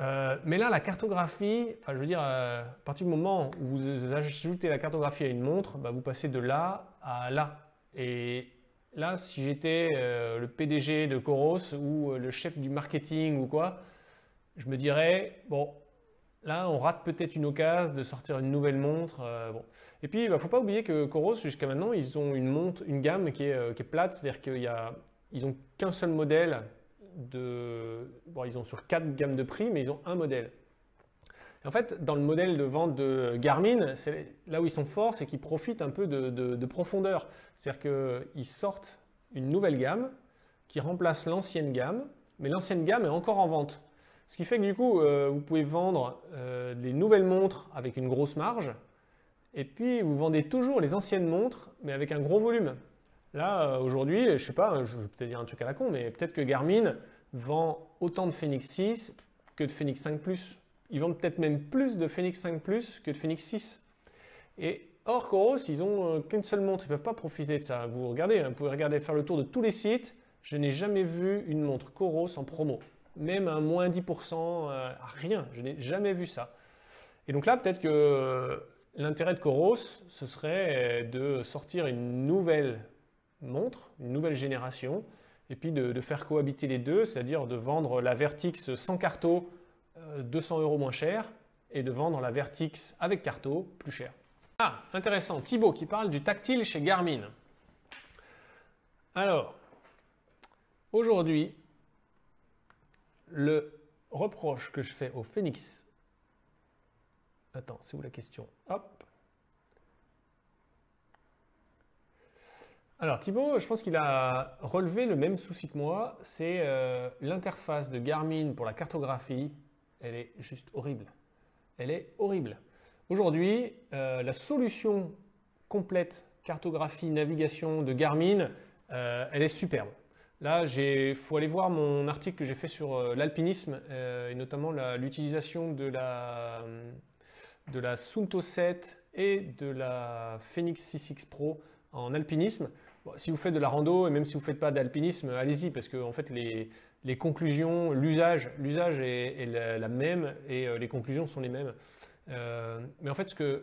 Mais là, la cartographie, enfin je veux dire, à partir du moment où vous ajoutez la cartographie à une montre, bah, vous passez de là à là. Et là, si j'étais le PDG de Coros ou le chef du marketing ou quoi, je me dirais, bon, là, on rate peut-être une occasion de sortir une nouvelle montre. Bon. Et puis, il ne faut pas oublier que Coros, jusqu'à maintenant, ils ont une gamme qui est plate, c'est-à-dire qu'ils n'ont qu'un seul modèle. Bon, ils ont sur 4 gammes de prix, mais ils ont un modèle. Et en fait, dans le modèle de vente de Garmin, là où ils sont forts, c'est qu'ils profitent un peu de profondeur. C'est-à-dire qu'ils sortent une nouvelle gamme qui remplace l'ancienne gamme, mais l'ancienne gamme est encore en vente. Ce qui fait que du coup, vous pouvez vendre les nouvelles montres avec une grosse marge, et puis vous vendez toujours les anciennes montres, mais avec un gros volume. Là, aujourd'hui, je ne sais pas, je vais peut-être dire un truc à la con, mais peut-être que Garmin vend autant de Fenix 6 que de Fenix 5 Plus. Ils vendent peut-être même plus de Fenix 5 Plus que de Fenix 6. Et hors Coros, ils n'ont qu'une seule montre, ils ne peuvent pas profiter de ça. Vous regardez, hein, vous pouvez regarder, faire le tour de tous les sites, je n'ai jamais vu une montre Coros en promo. Même un moins 10%, rien, je n'ai jamais vu ça. Et donc là, peut-être que l'intérêt de Coros, ce serait de sortir une nouvelle montre, une nouvelle génération, et puis de faire cohabiter les deux, c'est-à-dire de vendre la Vertix sans Carto 200 € moins cher, et de vendre la Vertix avec Carto plus cher. Ah, intéressant, Thibaut qui parle du tactile chez Garmin. Alors, aujourd'hui, le reproche que je fais au Fenix, attends, c'est où la question? Hop. Alors Thibaut, je pense qu'il a relevé le même souci que moi, c'est l'interface de Garmin pour la cartographie, elle est juste horrible. Elle est horrible. Aujourd'hui, la solution complète cartographie, navigation de Garmin, elle est superbe. Là, il faut aller voir mon article que j'ai fait sur l'alpinisme et notamment l'utilisation de la Suunto 7 et de la Fenix 6X Pro en alpinisme. Bon, si vous faites de la rando et même si vous ne faites pas d'alpinisme, allez-y parce que en fait, les conclusions, l'usage est la même et les conclusions sont les mêmes. Mais en fait, ce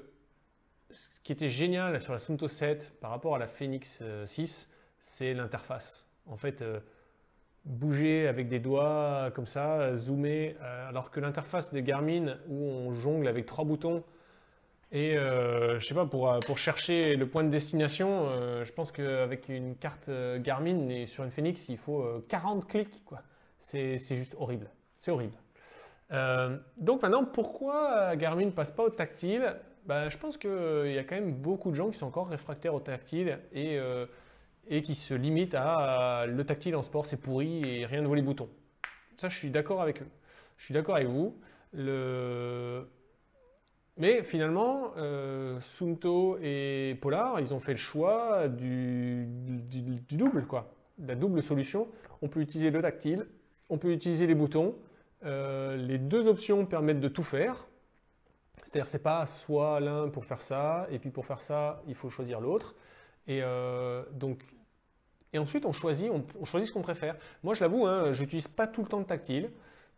qui était génial sur la Suunto 7 par rapport à la Fenix 6, c'est l'interface. En fait, bouger avec des doigts comme ça, zoomer, alors que l'interface de Garmin où on jongle avec 3 boutons et je sais pas, pour chercher le point de destination, je pense qu'avec une carte Garmin et sur une Fenix, il faut 40 clics, quoi. C'est juste horrible, c'est horrible. Donc maintenant, pourquoi Garmin ne passe pas au tactile? Ben, je pense qu'il y a quand même beaucoup de gens qui sont encore réfractaires au tactile et qui se limitent à le tactile en sport, c'est pourri et rien ne vaut les boutons. Ça, je suis d'accord avec eux. Je suis d'accord avec vous. Mais finalement, Suunto et Polar, ils ont fait le choix du double, quoi. La double solution. On peut utiliser le tactile, on peut utiliser les boutons. Les deux options permettent de tout faire. C'est-à-dire, c'est pas soit l'un pour faire ça, et puis pour faire ça, il faut choisir l'autre. Et ensuite, on choisit ce qu'on préfère. Moi, je l'avoue, hein, je n'utilise pas tout le temps de tactile.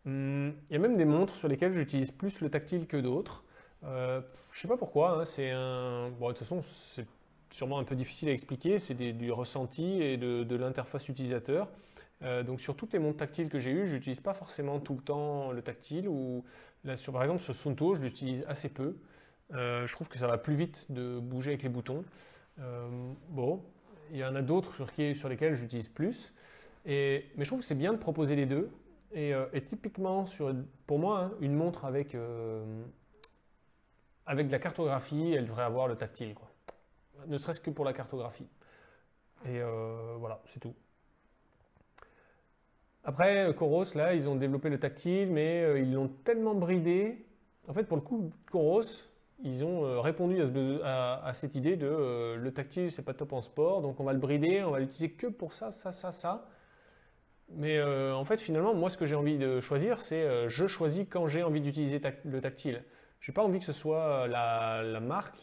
Il y a même des montres sur lesquelles j'utilise plus le tactile que d'autres. Je ne sais pas pourquoi, hein, c'est un... Bon, de toute façon, c'est sûrement un peu difficile à expliquer, c'est du ressenti et de l'interface utilisateur. Donc sur toutes les montres tactiles que j'ai eues, je n'utilise pas forcément tout le temps le tactile. Ou là, sur, par exemple, ce Suunto, je l'utilise assez peu. Je trouve que ça va plus vite de bouger avec les boutons. Bon, il y en a d'autres sur lesquels j'utilise plus. Mais je trouve que c'est bien de proposer les deux. Et typiquement, pour moi, hein, une montre avec de la cartographie, elle devrait avoir le tactile, quoi. Ne serait-ce que pour la cartographie. Voilà, c'est tout. Après, Coros, là, ils ont développé le tactile, mais ils l'ont tellement bridé. En fait, pour le coup, Coros, ils ont répondu à cette idée de le tactile, c'est pas top en sport, donc on va le brider, on va l'utiliser que pour ça, ça, ça, ça. Mais en fait, finalement, moi, ce que j'ai envie de choisir, c'est je choisis quand j'ai envie d'utiliser le tactile. J'ai pas envie que ce soit la marque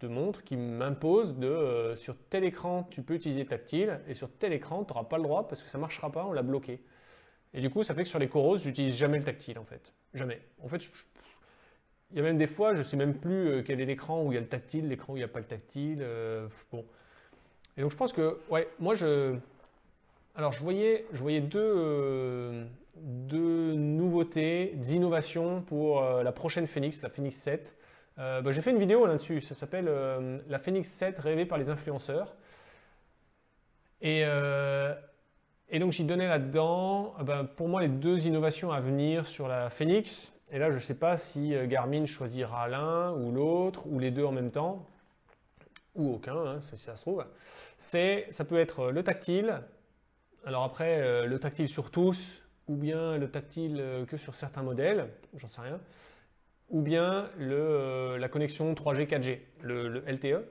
de montre qui m'impose de sur tel écran tu peux utiliser le tactile et sur tel écran tu n'auras pas le droit parce que ça ne marchera pas, on l'a bloqué. Et du coup ça fait que sur les Coros j'utilise jamais le tactile en fait, jamais. En fait il y a même des fois je ne sais même plus quel est l'écran où il y a le tactile, l'écran où il n'y a pas le tactile. Bon. Et donc je pense que ouais, moi je voyais deux nouveautés, des innovations pour la prochaine Fenix, la Fenix 7. J'ai fait une vidéo là-dessus, ça s'appelle la Fenix 7 rêvée par les influenceurs. Et donc j'y donnais là-dedans, pour moi les deux innovations à venir sur la Fenix. Et là je ne sais pas si Garmin choisira l'un ou l'autre, ou les deux en même temps, ou aucun, hein, si ça se trouve. Ça peut être le tactile, alors après le tactile sur tous, ou bien le tactile que sur certains modèles, j'en sais rien. Ou bien la connexion 3G, 4G, le LTE.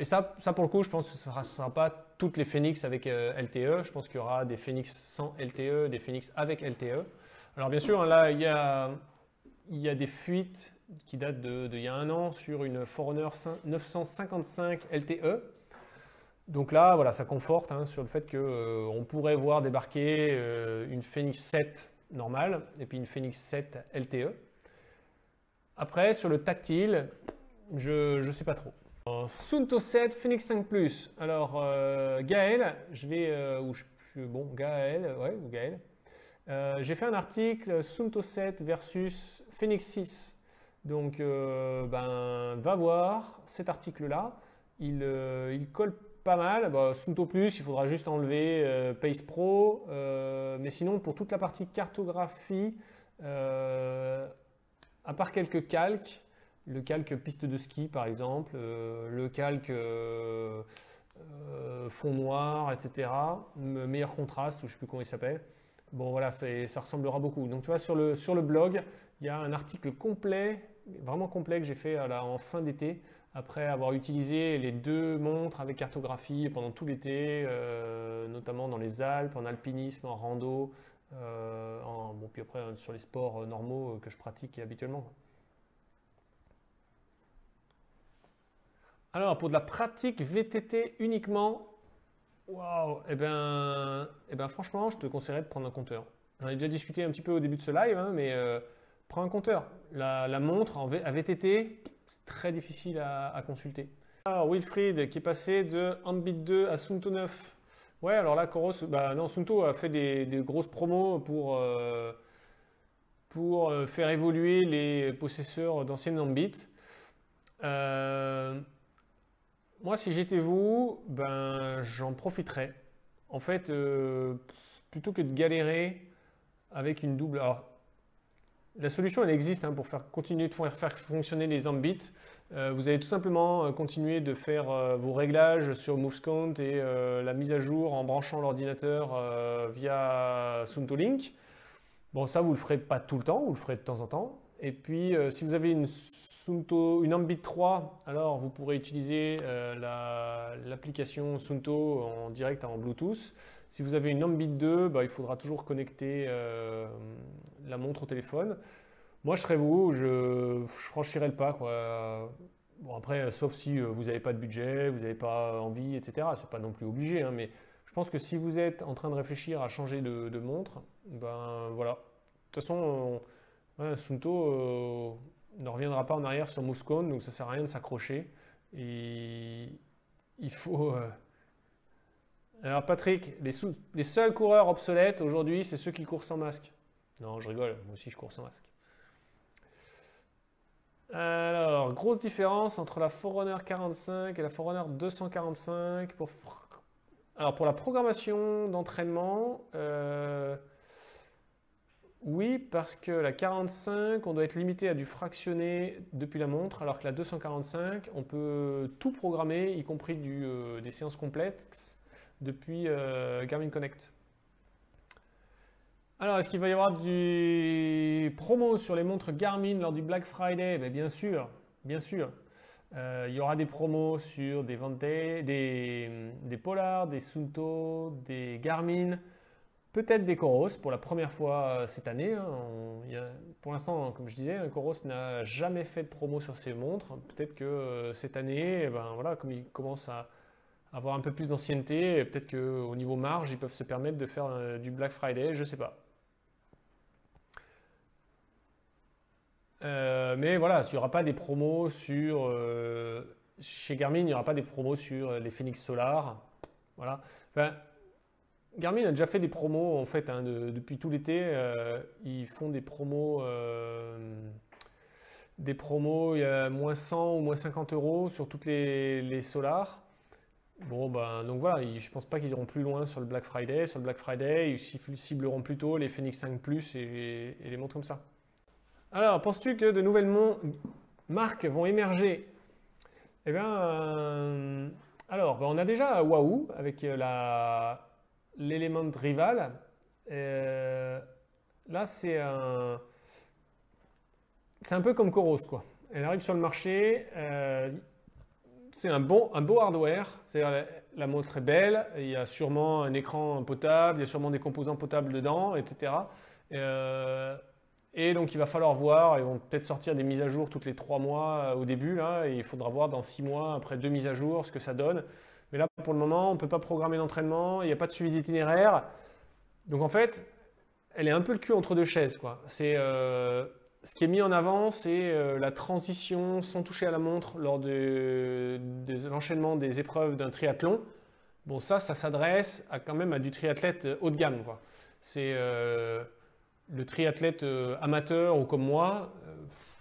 Et ça, pour le coup, je pense que ce ne sera pas toutes les Fenix avec LTE. Je pense qu'il y aura des Fenix sans LTE, des Fenix avec LTE. Alors bien sûr, hein, là, il y a des fuites qui datent d'il y a un an sur une Forerunner 955 LTE. Donc là, voilà, ça conforte hein, sur le fait qu'on pourrait voir débarquer une Fenix 7 normale et puis une Fenix 7 LTE. Après, sur le tactile, je ne sais pas trop. Suunto 7, Fenix 5 Plus. Alors, Gaël, j'ai fait un article Suunto 7 versus Fenix 6. Donc, va voir cet article-là. Il colle pas mal. Suunto Plus, il faudra juste enlever Pace Pro. Mais sinon, pour toute la partie cartographie, à part quelques calques, le calque piste de ski par exemple, le calque fond noir, etc. Meilleur contraste, ou je ne sais plus comment il s'appelle. Bon voilà, ça ressemblera beaucoup. Donc tu vois, sur le blog, il y a un article complet, vraiment complet que j'ai fait là, en fin d'été, après avoir utilisé les deux montres avec cartographie pendant tout l'été, notamment dans les Alpes, en alpinisme, en rando. Puis après sur les sports normaux que je pratique habituellement. Alors pour de la pratique VTT uniquement, waouh, et ben franchement je te conseillerais de prendre un compteur. J'en ai déjà discuté un petit peu au début de ce live, hein, mais prends un compteur. La montre à VTT, c'est très difficile à consulter. Alors Wilfried qui est passé de Ambit 2 à Suunto 9. Ouais, alors là, Coros, non, Suunto a fait des grosses promos pour faire évoluer les possesseurs d'anciennes Ambit. Moi, si j'étais vous, j'en profiterais. En fait, plutôt que de galérer avec une double... Alors, la solution, elle existe hein, pour continuer de faire fonctionner les Ambit. Vous allez tout simplement continuer de faire vos réglages sur MoveScount et la mise à jour en branchant l'ordinateur via Suunto Link. Bon, ça, vous le ferez pas tout le temps, vous le ferez de temps en temps. Et puis, si vous avez une Ambit 3, alors vous pourrez utiliser l'application Suunto en direct en Bluetooth. Si vous avez une Ambit 2, il faudra toujours connecter la montre au téléphone. Moi, je serais vous, je franchirais le pas, quoi. Bon, après, sauf si vous n'avez pas de budget, vous n'avez pas envie, etc. Ce n'est pas non plus obligé, hein, mais je pense que si vous êtes en train de réfléchir à changer de montre, voilà, toute façon, Suunto ne reviendra pas en arrière sur Mouscone, donc ça sert à rien de s'accrocher. Et il faut... Alors Patrick, les seuls coureurs obsolètes aujourd'hui, c'est ceux qui courent sans masque. Non, je rigole, moi aussi je cours sans masque. Alors, grosse différence entre la Forerunner 45 et la Forerunner 245. Alors pour la programmation d'entraînement, oui, parce que la 45, on doit être limité à du fractionné depuis la montre, alors que la 245, on peut tout programmer, y compris des séances complexes, depuis Garmin Connect. Alors, est-ce qu'il va y avoir du promo sur les montres Garmin lors du Black Friday? Ben, bien sûr, bien sûr. Il y aura des promos sur des Vantage, des Polar, des Suunto, des Garmin, peut-être des Coros pour la première fois cette année. Hein. Pour l'instant, comme je disais, Coros n'a jamais fait de promo sur ses montres. Peut-être que cette année, voilà, comme ils commencent à avoir un peu plus d'ancienneté, peut-être qu'au niveau marge, ils peuvent se permettre de faire du Black Friday, je ne sais pas. Mais voilà, il n'y aura pas des promos sur... chez Garmin, il n'y aura pas des promos sur les Fenix Solar. Voilà. Enfin, Garmin a déjà fait des promos, en fait, hein, depuis tout l'été. Ils font des promos... il y a moins 100 ou moins 50 € sur toutes les Solars. Bon, ben, donc voilà, je pense pas qu'ils iront plus loin sur le Black Friday. Sur le Black Friday, ils cibleront plutôt les Fenix 5 Plus et les montres comme ça. Alors, penses-tu que de nouvelles marques vont émerger? Eh bien, on a déjà Wahoo avec l'Element Rival. Là, c'est un peu comme Coros, quoi. Elle arrive sur le marché. C'est un beau hardware, c'est-à-dire la montre est belle, il y a sûrement un écran potable, il y a sûrement des composants potables dedans, etc. Et donc il va falloir voir, ils vont peut-être sortir des mises à jour toutes les 3 mois au début, là, et il faudra voir dans 6 mois, après 2 mises à jour, ce que ça donne. Mais là, pour le moment, on ne peut pas programmer l'entraînement, il n'y a pas de suivi d'itinéraire. Donc en fait, elle est un peu le cul entre deux chaises, quoi. Ce qui est mis en avant, c'est la transition sans toucher à la montre lors de l'enchaînement des épreuves d'un triathlon. Bon, ça s'adresse quand même à du triathlète haut de gamme, quoi. C'est le triathlète amateur ou comme moi,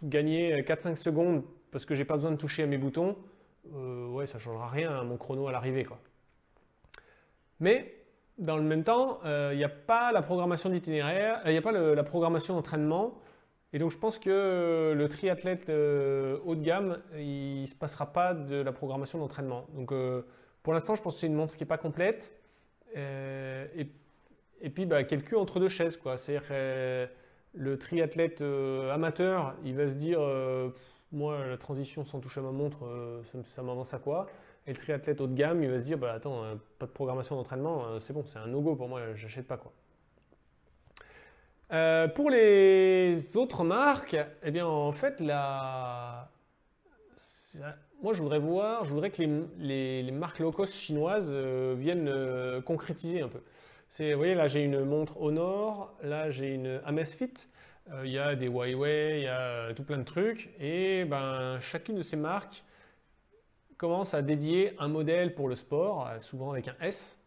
gagner 4-5 secondes parce que j'ai pas besoin de toucher à mes boutons, ouais, ça changera rien à mon chrono à l'arrivée, quoi. Mais dans le même temps, il n'y a pas la programmation d'itinéraire, il n'y a pas la programmation d'entraînement. Et donc, je pense que le triathlète haut de gamme, il ne se passera pas de la programmation d'entraînement. Donc, pour l'instant, je pense que c'est une montre qui n'est pas complète. Et puis, bah, quel cul entre deux chaises, quoi. C'est-à-dire que le triathlète amateur, il va se dire « Moi, la transition sans toucher à ma montre, ça m'avance à quoi ?» Et le triathlète haut de gamme, il va se dire bah, « Attends, pas de programmation d'entraînement, c'est bon, c'est un no-go pour moi, je n'achète pas, quoi. » Pour les autres marques, eh bien, en fait, moi, je voudrais que les marques low cost chinoises viennent concrétiser un peu. Vous voyez, là, j'ai une montre Honor, là, j'ai une Amazfit, il y a des Huawei, il y a tout plein de trucs. Et ben, chacune de ces marques commence à dédier un modèle pour le sport, souvent avec un S.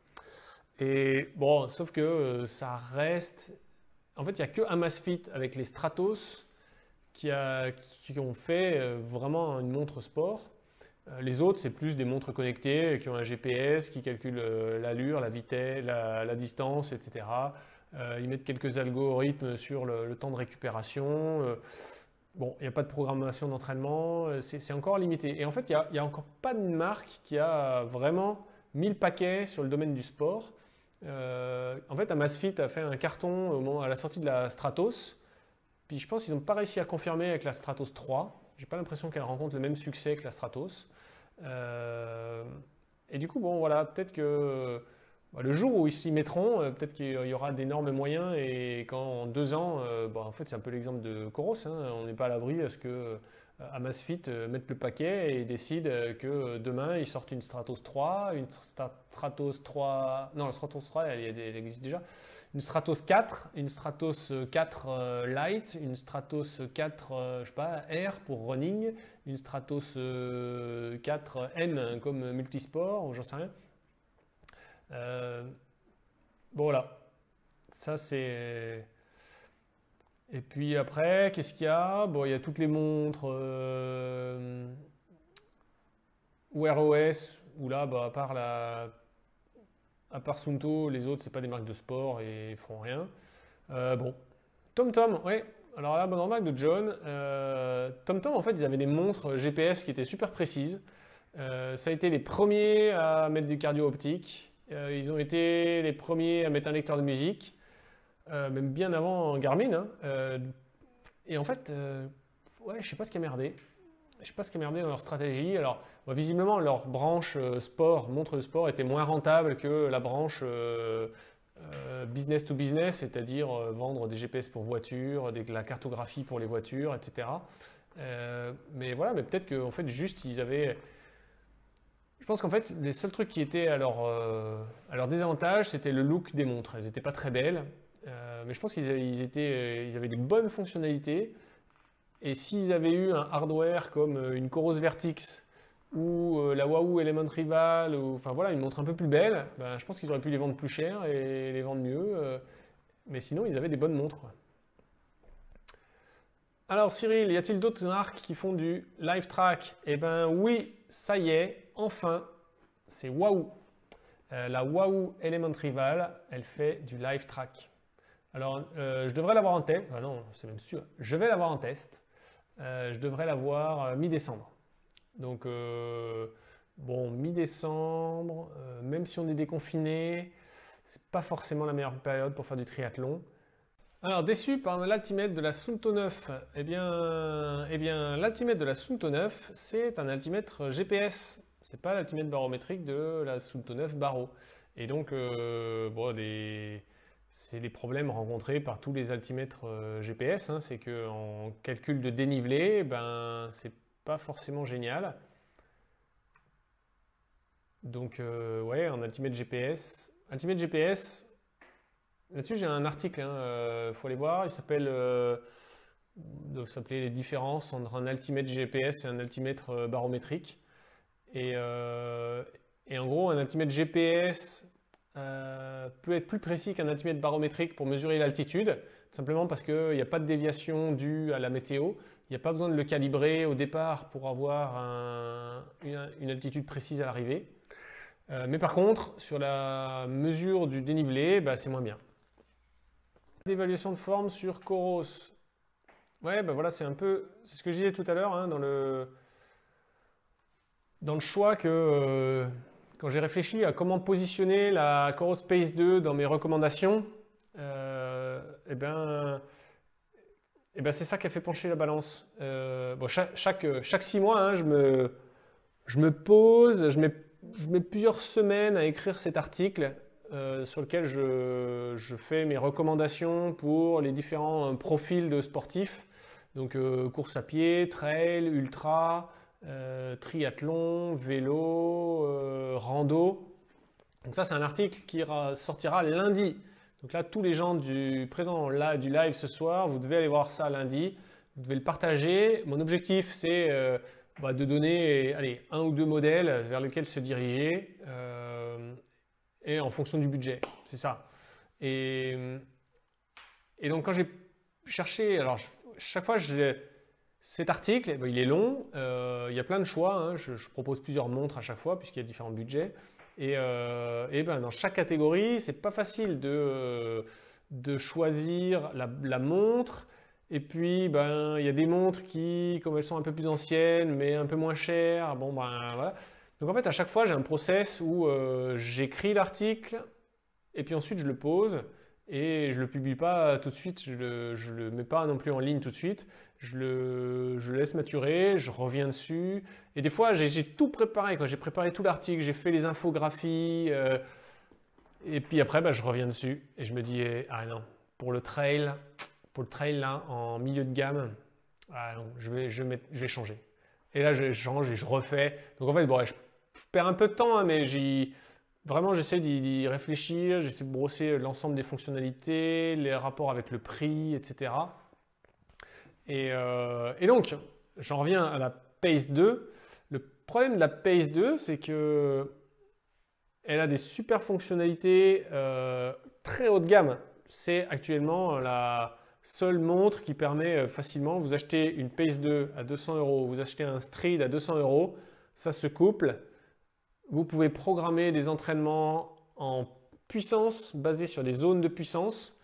Et bon, sauf que ça reste... En fait, il n'y a que Amazfit avec les Stratos qui ont fait vraiment une montre sport. Les autres, c'est plus des montres connectées qui ont un GPS, qui calculent l'allure, la vitesse, la distance, etc. Ils mettent quelques algorithmes sur le temps de récupération. Bon, il n'y a pas de programmation d'entraînement, c'est encore limité. Et en fait, il n'y a encore pas de marque qui a vraiment mis le paquet sur le domaine du sport. En fait, Amazfit a fait un carton à la sortie de la Stratos, puis je pense qu'ils n'ont pas réussi à confirmer avec la Stratos 3. J'ai pas l'impression qu'elle rencontre le même succès que la Stratos. Et du coup, bon, voilà, peut-être que le jour où ils s'y mettront, peut-être qu'il y aura d'énormes moyens et qu'en 2 ans, en fait, c'est un peu l'exemple de Coros, hein, on n'est pas à l'abri à ce que Amazfit mette le paquet et décide que demain ils sortent une Stratos 3, une Stratos 3, non la Stratos 3 elle existe déjà, une Stratos 4, une Stratos 4 Lite, une Stratos 4 je sais pas, R pour running, une Stratos 4 N comme multisport, ou j'en sais rien. Bon voilà, ça c'est... Et puis après, qu'est-ce qu'il y a? Bon, il y a toutes les montres Wear OS, où là, bah, à part Suunto, les autres, c'est pas des marques de sport et font rien. Bon, TomTom, ouais. Alors là, bonne remarque de John. TomTom, en fait, ils avaient des montres GPS qui étaient super précises. Ça a été les premiers à mettre du cardio optique. Ils ont été les premiers à mettre un lecteur de musique. Même bien avant Garmin. Hein. Et en fait, ouais, je sais pas ce qui a merdé. Je sais pas ce qui a merdé dans leur stratégie. Alors, bah, visiblement, leur branche sport, montre de sport, était moins rentable que la branche business to business, c'est-à-dire vendre des GPS pour voitures, la cartographie pour les voitures, etc. Mais voilà, mais peut-être qu'en fait, juste, ils avaient... Je pense qu'en fait, les seuls trucs qui étaient à leur désavantage, c'était le look des montres. Elles n'étaient pas très belles. Mais je pense qu'ils avaient des bonnes fonctionnalités. Et s'ils avaient eu un hardware comme une Coros Vertix ou la Wahoo ELEMNT Rival, ou enfin voilà, une montre un peu plus belle, ben, je pense qu'ils auraient pu les vendre plus cher et les vendre mieux. Mais sinon, ils avaient des bonnes montres. Alors Cyril, y a-t-il d'autres marques qui font du live track? Eh ben oui, ça y est, enfin, c'est Wahoo. La Wahoo ELEMNT Rival, elle fait du live track. Alors, je devrais l'avoir en test. Ah non, c'est même sûr. Je vais l'avoir en test. Je devrais l'avoir mi-décembre. Donc, bon, mi-décembre, même si on est déconfiné, c'est pas forcément la meilleure période pour faire du triathlon. Alors, déçu par l'altimètre de la Suunto 9. Eh bien l'altimètre de la Suunto 9, c'est un altimètre GPS. C'est pas l'altimètre barométrique de la Suunto 9 Baro. Et donc, bon, c'est les problèmes rencontrés par tous les altimètres GPS, hein, c'est qu'en calcul de dénivelé, ben, c'est pas forcément génial. Donc, ouais, en altimètre GPS, là-dessus j'ai un article, hein, faut aller voir, il s'appelle, donc ça s'appelait les différences entre un altimètre GPS et un altimètre barométrique. Et en gros, un altimètre GPS peut être plus précis qu'un altimètre barométrique pour mesurer l'altitude, simplement parce qu'il n'y a pas de déviation due à la météo, il n'y a pas besoin de le calibrer au départ pour avoir une altitude précise à l'arrivée. Mais par contre, sur la mesure du dénivelé, bah, c'est moins bien. L'évaluation de forme sur Coros. Ouais, bah voilà, c'est un peu, c'est ce que je disais tout à l'heure, hein, dans le choix que... Quand j'ai réfléchi à comment positionner la Coros Pace 2 dans mes recommandations, eh ben c'est ça qui a fait pencher la balance. Bon, chaque 6 mois, hein, je me pose, je mets plusieurs semaines à écrire cet article sur lequel je fais mes recommandations pour les différents profils de sportifs. Donc course à pied, trail, ultra... triathlon, vélo, rando. Donc ça, c'est un article qui sortira lundi. Donc là, tous les gens présents du live ce soir, vous devez aller voir ça lundi. Vous devez le partager. Mon objectif, c'est de donner allez, 1 ou 2 modèles vers lesquels se diriger et en fonction du budget. C'est ça. Et donc, quand j'ai cherché, alors chaque fois, cet article, eh bien, il est long, il y a plein de choix, hein. Je propose plusieurs montres à chaque fois puisqu'il y a différents budgets. Et ben, dans chaque catégorie, c'est pas facile de choisir la montre. Et puis, ben, il y a des montres qui, comme elles sont un peu plus anciennes, mais un peu moins chères, bon ben voilà. Donc en fait, à chaque fois, j'ai un process où j'écris l'article et puis ensuite je le pose. Et je ne le publie pas tout de suite, je le mets pas non plus en ligne tout de suite. Je le laisse maturer, je reviens dessus. Et des fois, j'ai tout préparé. J'ai préparé tout l'article, j'ai fait les infographies. Et puis après, bah, je reviens dessus. Et je me dis, ah non, pour le trail là, en milieu de gamme, ah non, je vais changer. Et là, je change et je refais. Donc en fait, bon, ouais, je perds un peu de temps, hein, mais Vraiment, j'essaie d'y réfléchir, j'essaie de brosser l'ensemble des fonctionnalités, les rapports avec le prix, etc. Et donc, j'en reviens à la Pace 2. Le problème de la Pace 2, c'est que elle a des super fonctionnalités très haut de gamme. C'est actuellement la seule montre qui permet facilement, vous achetez une Pace 2 à 200 €, vous achetez un Stryd à 200 €, ça se couple. Vous pouvez programmer des entraînements en puissance, basés sur des zones de puissance.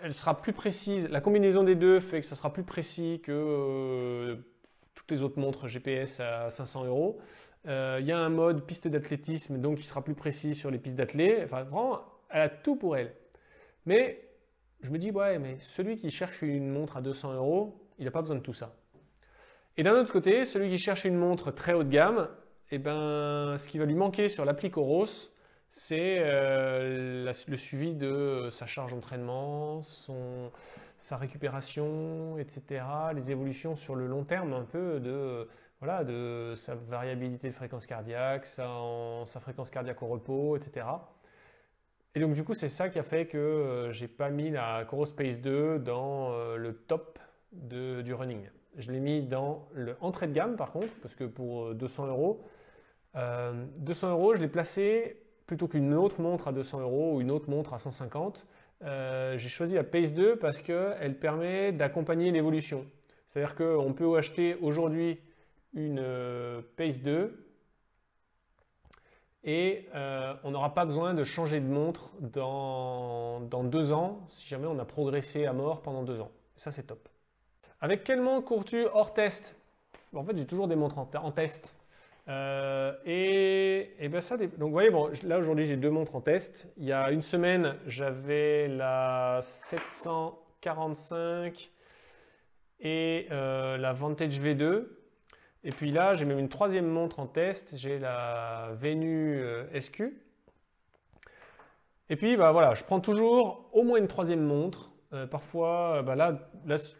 Elle sera plus précise. La combinaison des deux fait que ça sera plus précis que toutes les autres montres GPS à 500 €. Il y a un mode piste d'athlétisme, donc qui sera plus précis sur les pistes d'athlé. Enfin, vraiment, elle a tout pour elle. Mais je me dis, ouais, mais celui qui cherche une montre à 200 €, il n'a pas besoin de tout ça. Et d'un autre côté, celui qui cherche une montre très haut de gamme, eh ben, ce qui va lui manquer sur l'appli Coros, c'est le suivi de sa charge d'entraînement, sa récupération, etc. Les évolutions sur le long terme un peu de sa variabilité de fréquence cardiaque, sa fréquence cardiaque au repos, etc. Et donc du coup, c'est ça qui a fait que j'ai pas mis la Coros Pace 2 dans le top du running. Je l'ai mis dans l'entrée de gamme par contre, parce que pour 200 €, je l'ai placé plutôt qu'une autre montre à 200 € ou une autre montre à 150 €. J'ai choisi la Pace 2 parce qu'elle permet d'accompagner l'évolution. C'est-à-dire qu'on peut acheter aujourd'hui une Pace 2 et on n'aura pas besoin de changer de montre dans 2 ans si jamais on a progressé à mort pendant 2 ans. Ça, c'est top. Avec quelle montre cours-tu hors test? En fait, j'ai toujours des montres en test. Donc, vous voyez, bon, là aujourd'hui, j'ai 2 montres en test. Il y a une semaine, j'avais la 745 et la Vantage V2. Et puis là, j'ai même une 3e montre en test. J'ai la Venu SQ. Et puis, voilà, je prends toujours au moins une 3e montre. Parfois, là,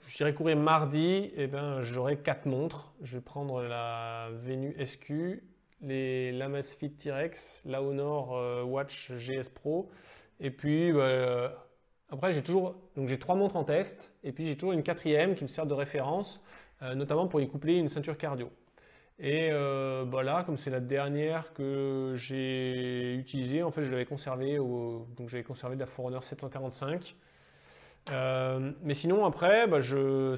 j'irai courir mardi, et j'aurai 4 montres. Je vais prendre la Venu SQ, l'Amazfit T-Rex, la Honor Watch GS Pro. Et puis, après, j'ai 3 montres en test. Et puis, j'ai toujours une 4e qui me sert de référence, notamment pour y coupler une ceinture cardio. Et là, comme c'est la dernière que j'ai utilisée, en fait, je l'avais conservée, donc j'avais conservé de la Forerunner 745. Mais sinon après je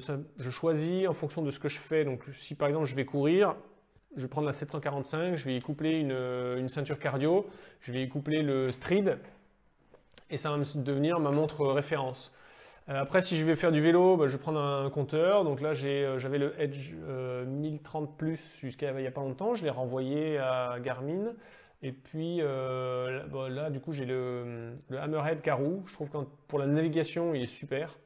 choisis en fonction de ce que je fais. Donc si par exemple je vais courir, je vais prendre la 745, je vais y coupler une ceinture cardio, je vais y coupler le Stryd et ça va devenir ma montre référence. Après si je vais faire du vélo, je vais prendre un compteur. Donc là j'avais le Edge 1030 Plus jusqu'à il n'y a pas longtemps, je l'ai renvoyé à Garmin. Et puis là, du coup, j'ai le Hammerhead Karoo. Je trouve que pour la navigation, il est super.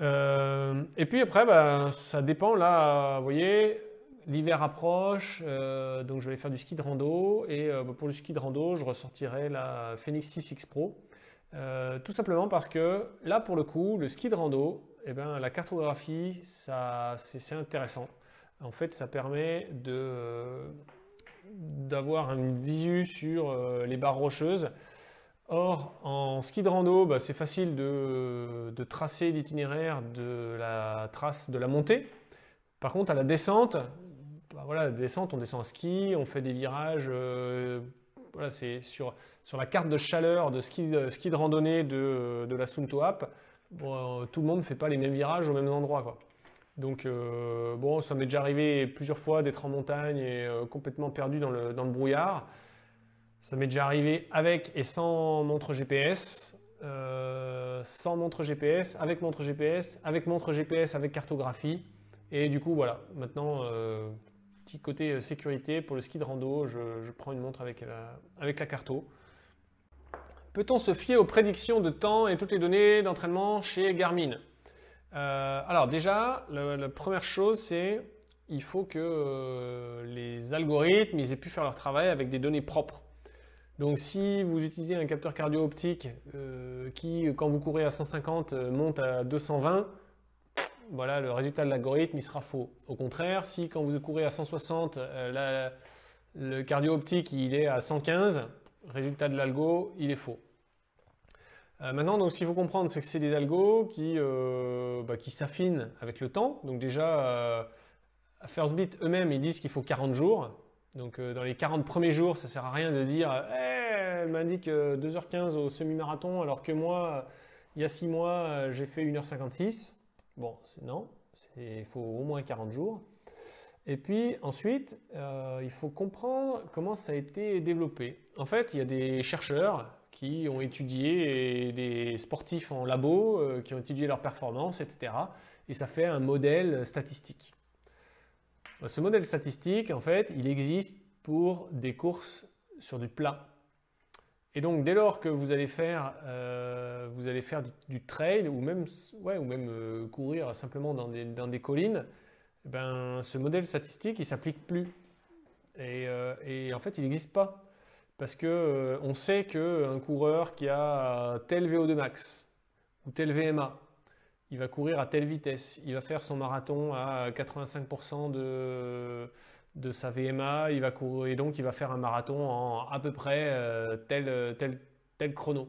Et puis après, ça dépend. Là, vous voyez, l'hiver approche. Donc, je vais faire du ski de rando. Et pour le ski de rando, je ressortirai la Fenix 6X Pro. Tout simplement parce que là, pour le coup, le ski de rando, la cartographie, c'est intéressant. En fait, ça permet d'avoir une visu sur les barres rocheuses. Or, en ski de rando, c'est facile de tracer l'itinéraire de la trace de la montée. Par contre, à la descente, la descente, on descend à ski, on fait des virages. C'est sur la carte de chaleur de ski de randonnée de la Suunto app, tout le monde ne fait pas les mêmes virages aux mêmes endroits, quoi. Donc ça m'est déjà arrivé plusieurs fois d'être en montagne et complètement perdu dans le brouillard. Ça m'est déjà arrivé avec et sans montre GPS, avec montre GPS, avec cartographie. Et du coup voilà, maintenant petit côté sécurité pour le ski de rando, je prends une montre avec la carto. Peut-on se fier aux prédictions de temps et toutes les données d'entraînement chez Garmin ? Alors déjà, la première chose, c'est il faut que les algorithmes ils aient pu faire leur travail avec des données propres. Donc si vous utilisez un capteur cardio-optique qui, quand vous courez à 150, monte à 220, voilà, le résultat de l'algorithme il sera faux. Au contraire, si quand vous courez à 160, le cardio optique il est à 115, résultat de l'algo il est faux. Maintenant, donc, ce qu'il faut comprendre, c'est que c'est des algos qui s'affinent avec le temps. Donc déjà, First Beat eux-mêmes, ils disent qu'il faut 40 jours. Donc dans les 40 premiers jours, ça ne sert à rien de dire hey, « elle m'indique 2h15 au semi-marathon alors que moi, il y a 6 mois, j'ai fait 1h56 ». Bon, non, il faut au moins 40 jours. Et puis ensuite, il faut comprendre comment ça a été développé. En fait, il y a des chercheurs qui ont étudié des sportifs en labo, qui ont étudié leurs performances, etc. Et ça fait un modèle statistique. Ce modèle statistique, en fait, il existe pour des courses sur du plat. Et donc, dès lors que vous allez faire du trail ou même, courir simplement dans des collines, ben, ce modèle statistique, il ne s'applique plus. Et en fait, il n'existe pas. Parce qu'on sait qu'un coureur qui a tel VO2 max ou tel VMA, il va courir à telle vitesse, il va faire son marathon à 85% de sa VMA, il va courir, et donc il va faire un marathon en à peu près tel chrono.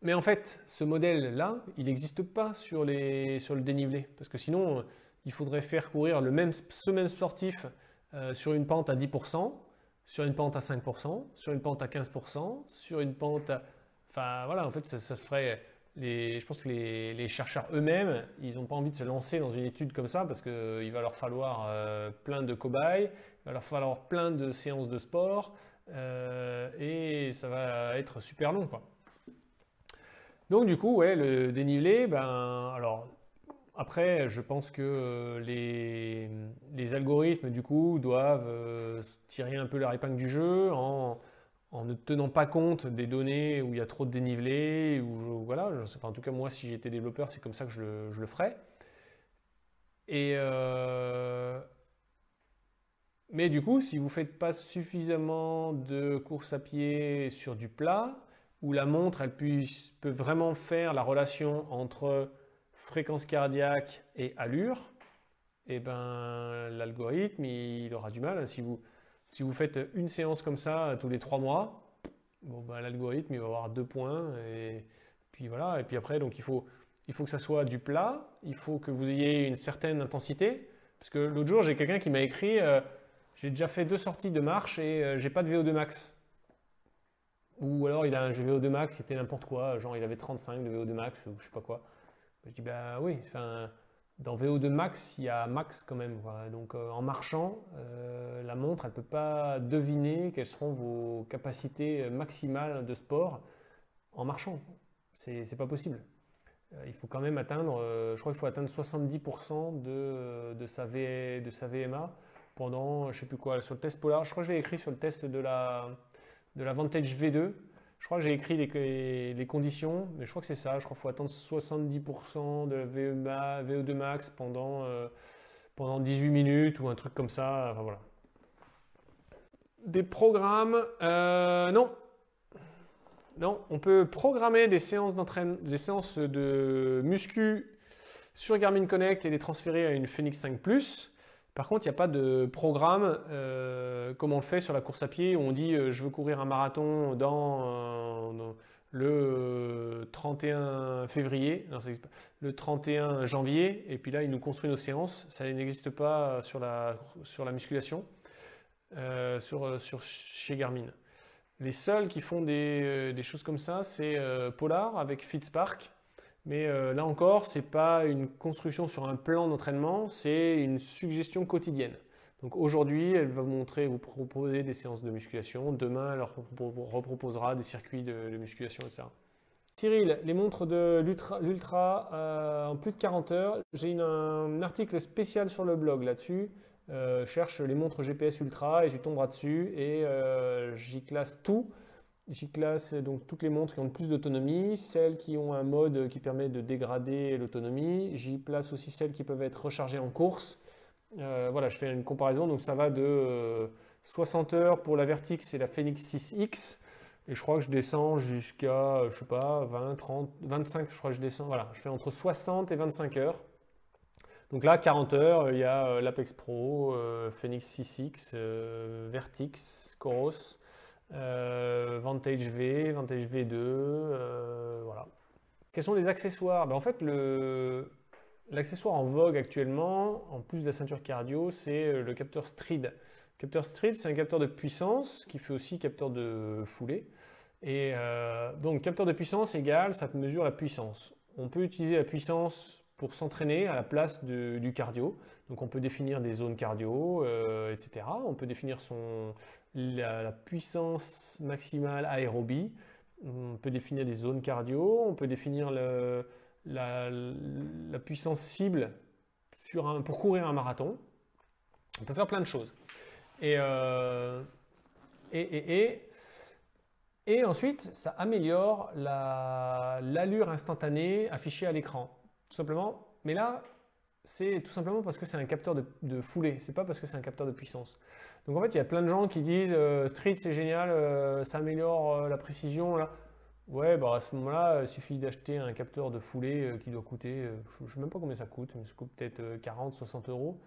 Mais en fait, ce modèle-là, il n'existe pas sur le dénivelé. Parce que sinon, il faudrait faire courir ce même sportif sur une pente à 10%, sur une pente à 5%, sur une pente à 15%, sur une pente à... Enfin voilà, en fait, ça ferait... Je pense que les chercheurs eux-mêmes, ils n'ont pas envie de se lancer dans une étude comme ça parce qu'il va leur falloir plein de cobayes, il va leur falloir plein de séances de sport et ça va être super long, quoi. Donc du coup, ouais, le dénivelé, ben alors... Après, je pense que les algorithmes, du coup, doivent tirer un peu leur épingle du jeu en ne tenant pas compte des données où il y a trop de dénivelé. Voilà, je sais pas, en tout cas, moi, si j'étais développeur, c'est comme ça que je le ferais. Mais du coup, si vous ne faites pas suffisamment de courses à pied sur du plat, où la montre, elle peut vraiment faire la relation entre... fréquence cardiaque et allure, et ben l'algorithme il aura du mal. Si vous faites une séance comme ça tous les 3 mois, bon ben, l'algorithme il va avoir 2 points et puis voilà. Et puis après donc il faut que ça soit du plat, il faut que vous ayez une certaine intensité parce que l'autre jour j'ai quelqu'un qui m'a écrit j'ai déjà fait 2 sorties de marche et j'ai pas de VO2 max. Ou alors il a un VO2 max qui était n'importe quoi, genre il avait 35 de VO2 max ou je sais pas quoi. Je dis, ben oui, enfin, dans VO2 max, il y a max quand même. Voilà. Donc en marchant, la montre, elle ne peut pas deviner quelles seront vos capacités maximales de sport en marchant. C'est pas possible. Il faut quand même atteindre, je crois qu'il faut atteindre 70% de sa VMA pendant, je ne sais plus quoi, sur le test Polar. Je crois que je l'ai écrit sur le test de la Vantage V2. Je crois que j'ai écrit les conditions, mais je crois que c'est ça. Je crois qu'il faut attendre 70% de la VO2 max pendant 18 minutes ou un truc comme ça. Enfin, voilà. Des programmes, non, on peut programmer des séances d'entraînement, des séances de muscu sur Garmin Connect et les transférer à une Fenix 5 Plus. Par contre, il n'y a pas de programme comme on le fait sur la course à pied où on dit je veux courir un marathon dans le 31 février, non, le 31 janvier, et puis là, il nous construit nos séances. Ça n'existe pas sur la musculation, chez Garmin. Les seuls qui font des choses comme ça, c'est Polar avec Fitspark. Mais là encore, ce n'est pas une construction sur un plan d'entraînement, c'est une suggestion quotidienne. Donc aujourd'hui, elle va vous montrer, vous proposer des séances de musculation. Demain, elle leur reproposera des circuits de musculation, etc. Cyril, les montres de l'Ultra en plus de 40 heures. J'ai un article spécial sur le blog là-dessus. Je cherche les montres GPS Ultra et tu tomberas dessus et j'y classe tout. J'y classe donc toutes les montres qui ont le plus d'autonomie, celles qui ont un mode qui permet de dégrader l'autonomie. J'y place aussi celles qui peuvent être rechargées en course. Voilà, je fais une comparaison. Donc ça va de 60 heures pour la Vertix et la Fenix 6X. Et je crois que je descends jusqu'à, je sais pas, 20, 30, 25. Je crois que je descends. Voilà, je fais entre 60 et 25 heures. Donc là, 40 heures, il y a l'Apex Pro, Fenix 6X, Vertix, Coros, Vantage V, Vantage V2, voilà. Quels sont les accessoires? En fait, l'accessoire en vogue actuellement, en plus de la ceinture cardio, c'est le capteur Stryd. Le capteur Stryd, c'est un capteur de puissance qui fait aussi capteur de foulée. Et donc, capteur de puissance égale, ça mesure la puissance. On peut utiliser la puissance pour s'entraîner à la place du cardio. Donc, on peut définir des zones cardio, etc. On peut définir la puissance maximale aérobie. On peut définir des zones cardio. On peut définir la puissance cible pour courir un marathon. On peut faire plein de choses. Et ensuite, ça améliore l'allure instantanée affichée à l'écran, tout simplement. Mais là, c'est tout simplement parce que c'est un capteur de foulée, c'est pas parce que c'est un capteur de puissance. Donc en fait, il y a plein de gens qui disent « Stryd, c'est génial, ça améliore la précision. » Ouais, bah à ce moment-là, il suffit d'acheter un capteur de foulée qui doit coûter, je ne sais même pas combien ça coûte, mais ça coûte peut-être 40, 60 euros,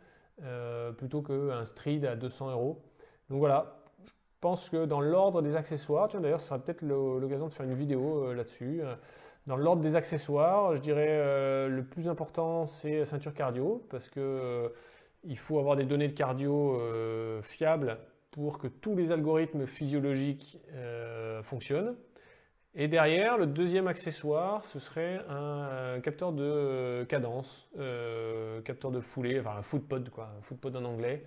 plutôt qu'un Stryd à 200 euros. Donc voilà. Je pense que dans l'ordre des accessoires, d'ailleurs, ce sera peut-être l'occasion de faire une vidéo là-dessus. Dans l'ordre des accessoires, je dirais le plus important, c'est la ceinture cardio, parce que il faut avoir des données de cardio fiables pour que tous les algorithmes physiologiques fonctionnent. Et derrière, le deuxième accessoire, ce serait un capteur de cadence, capteur de foulée, enfin un footpod, quoi, un footpod en anglais.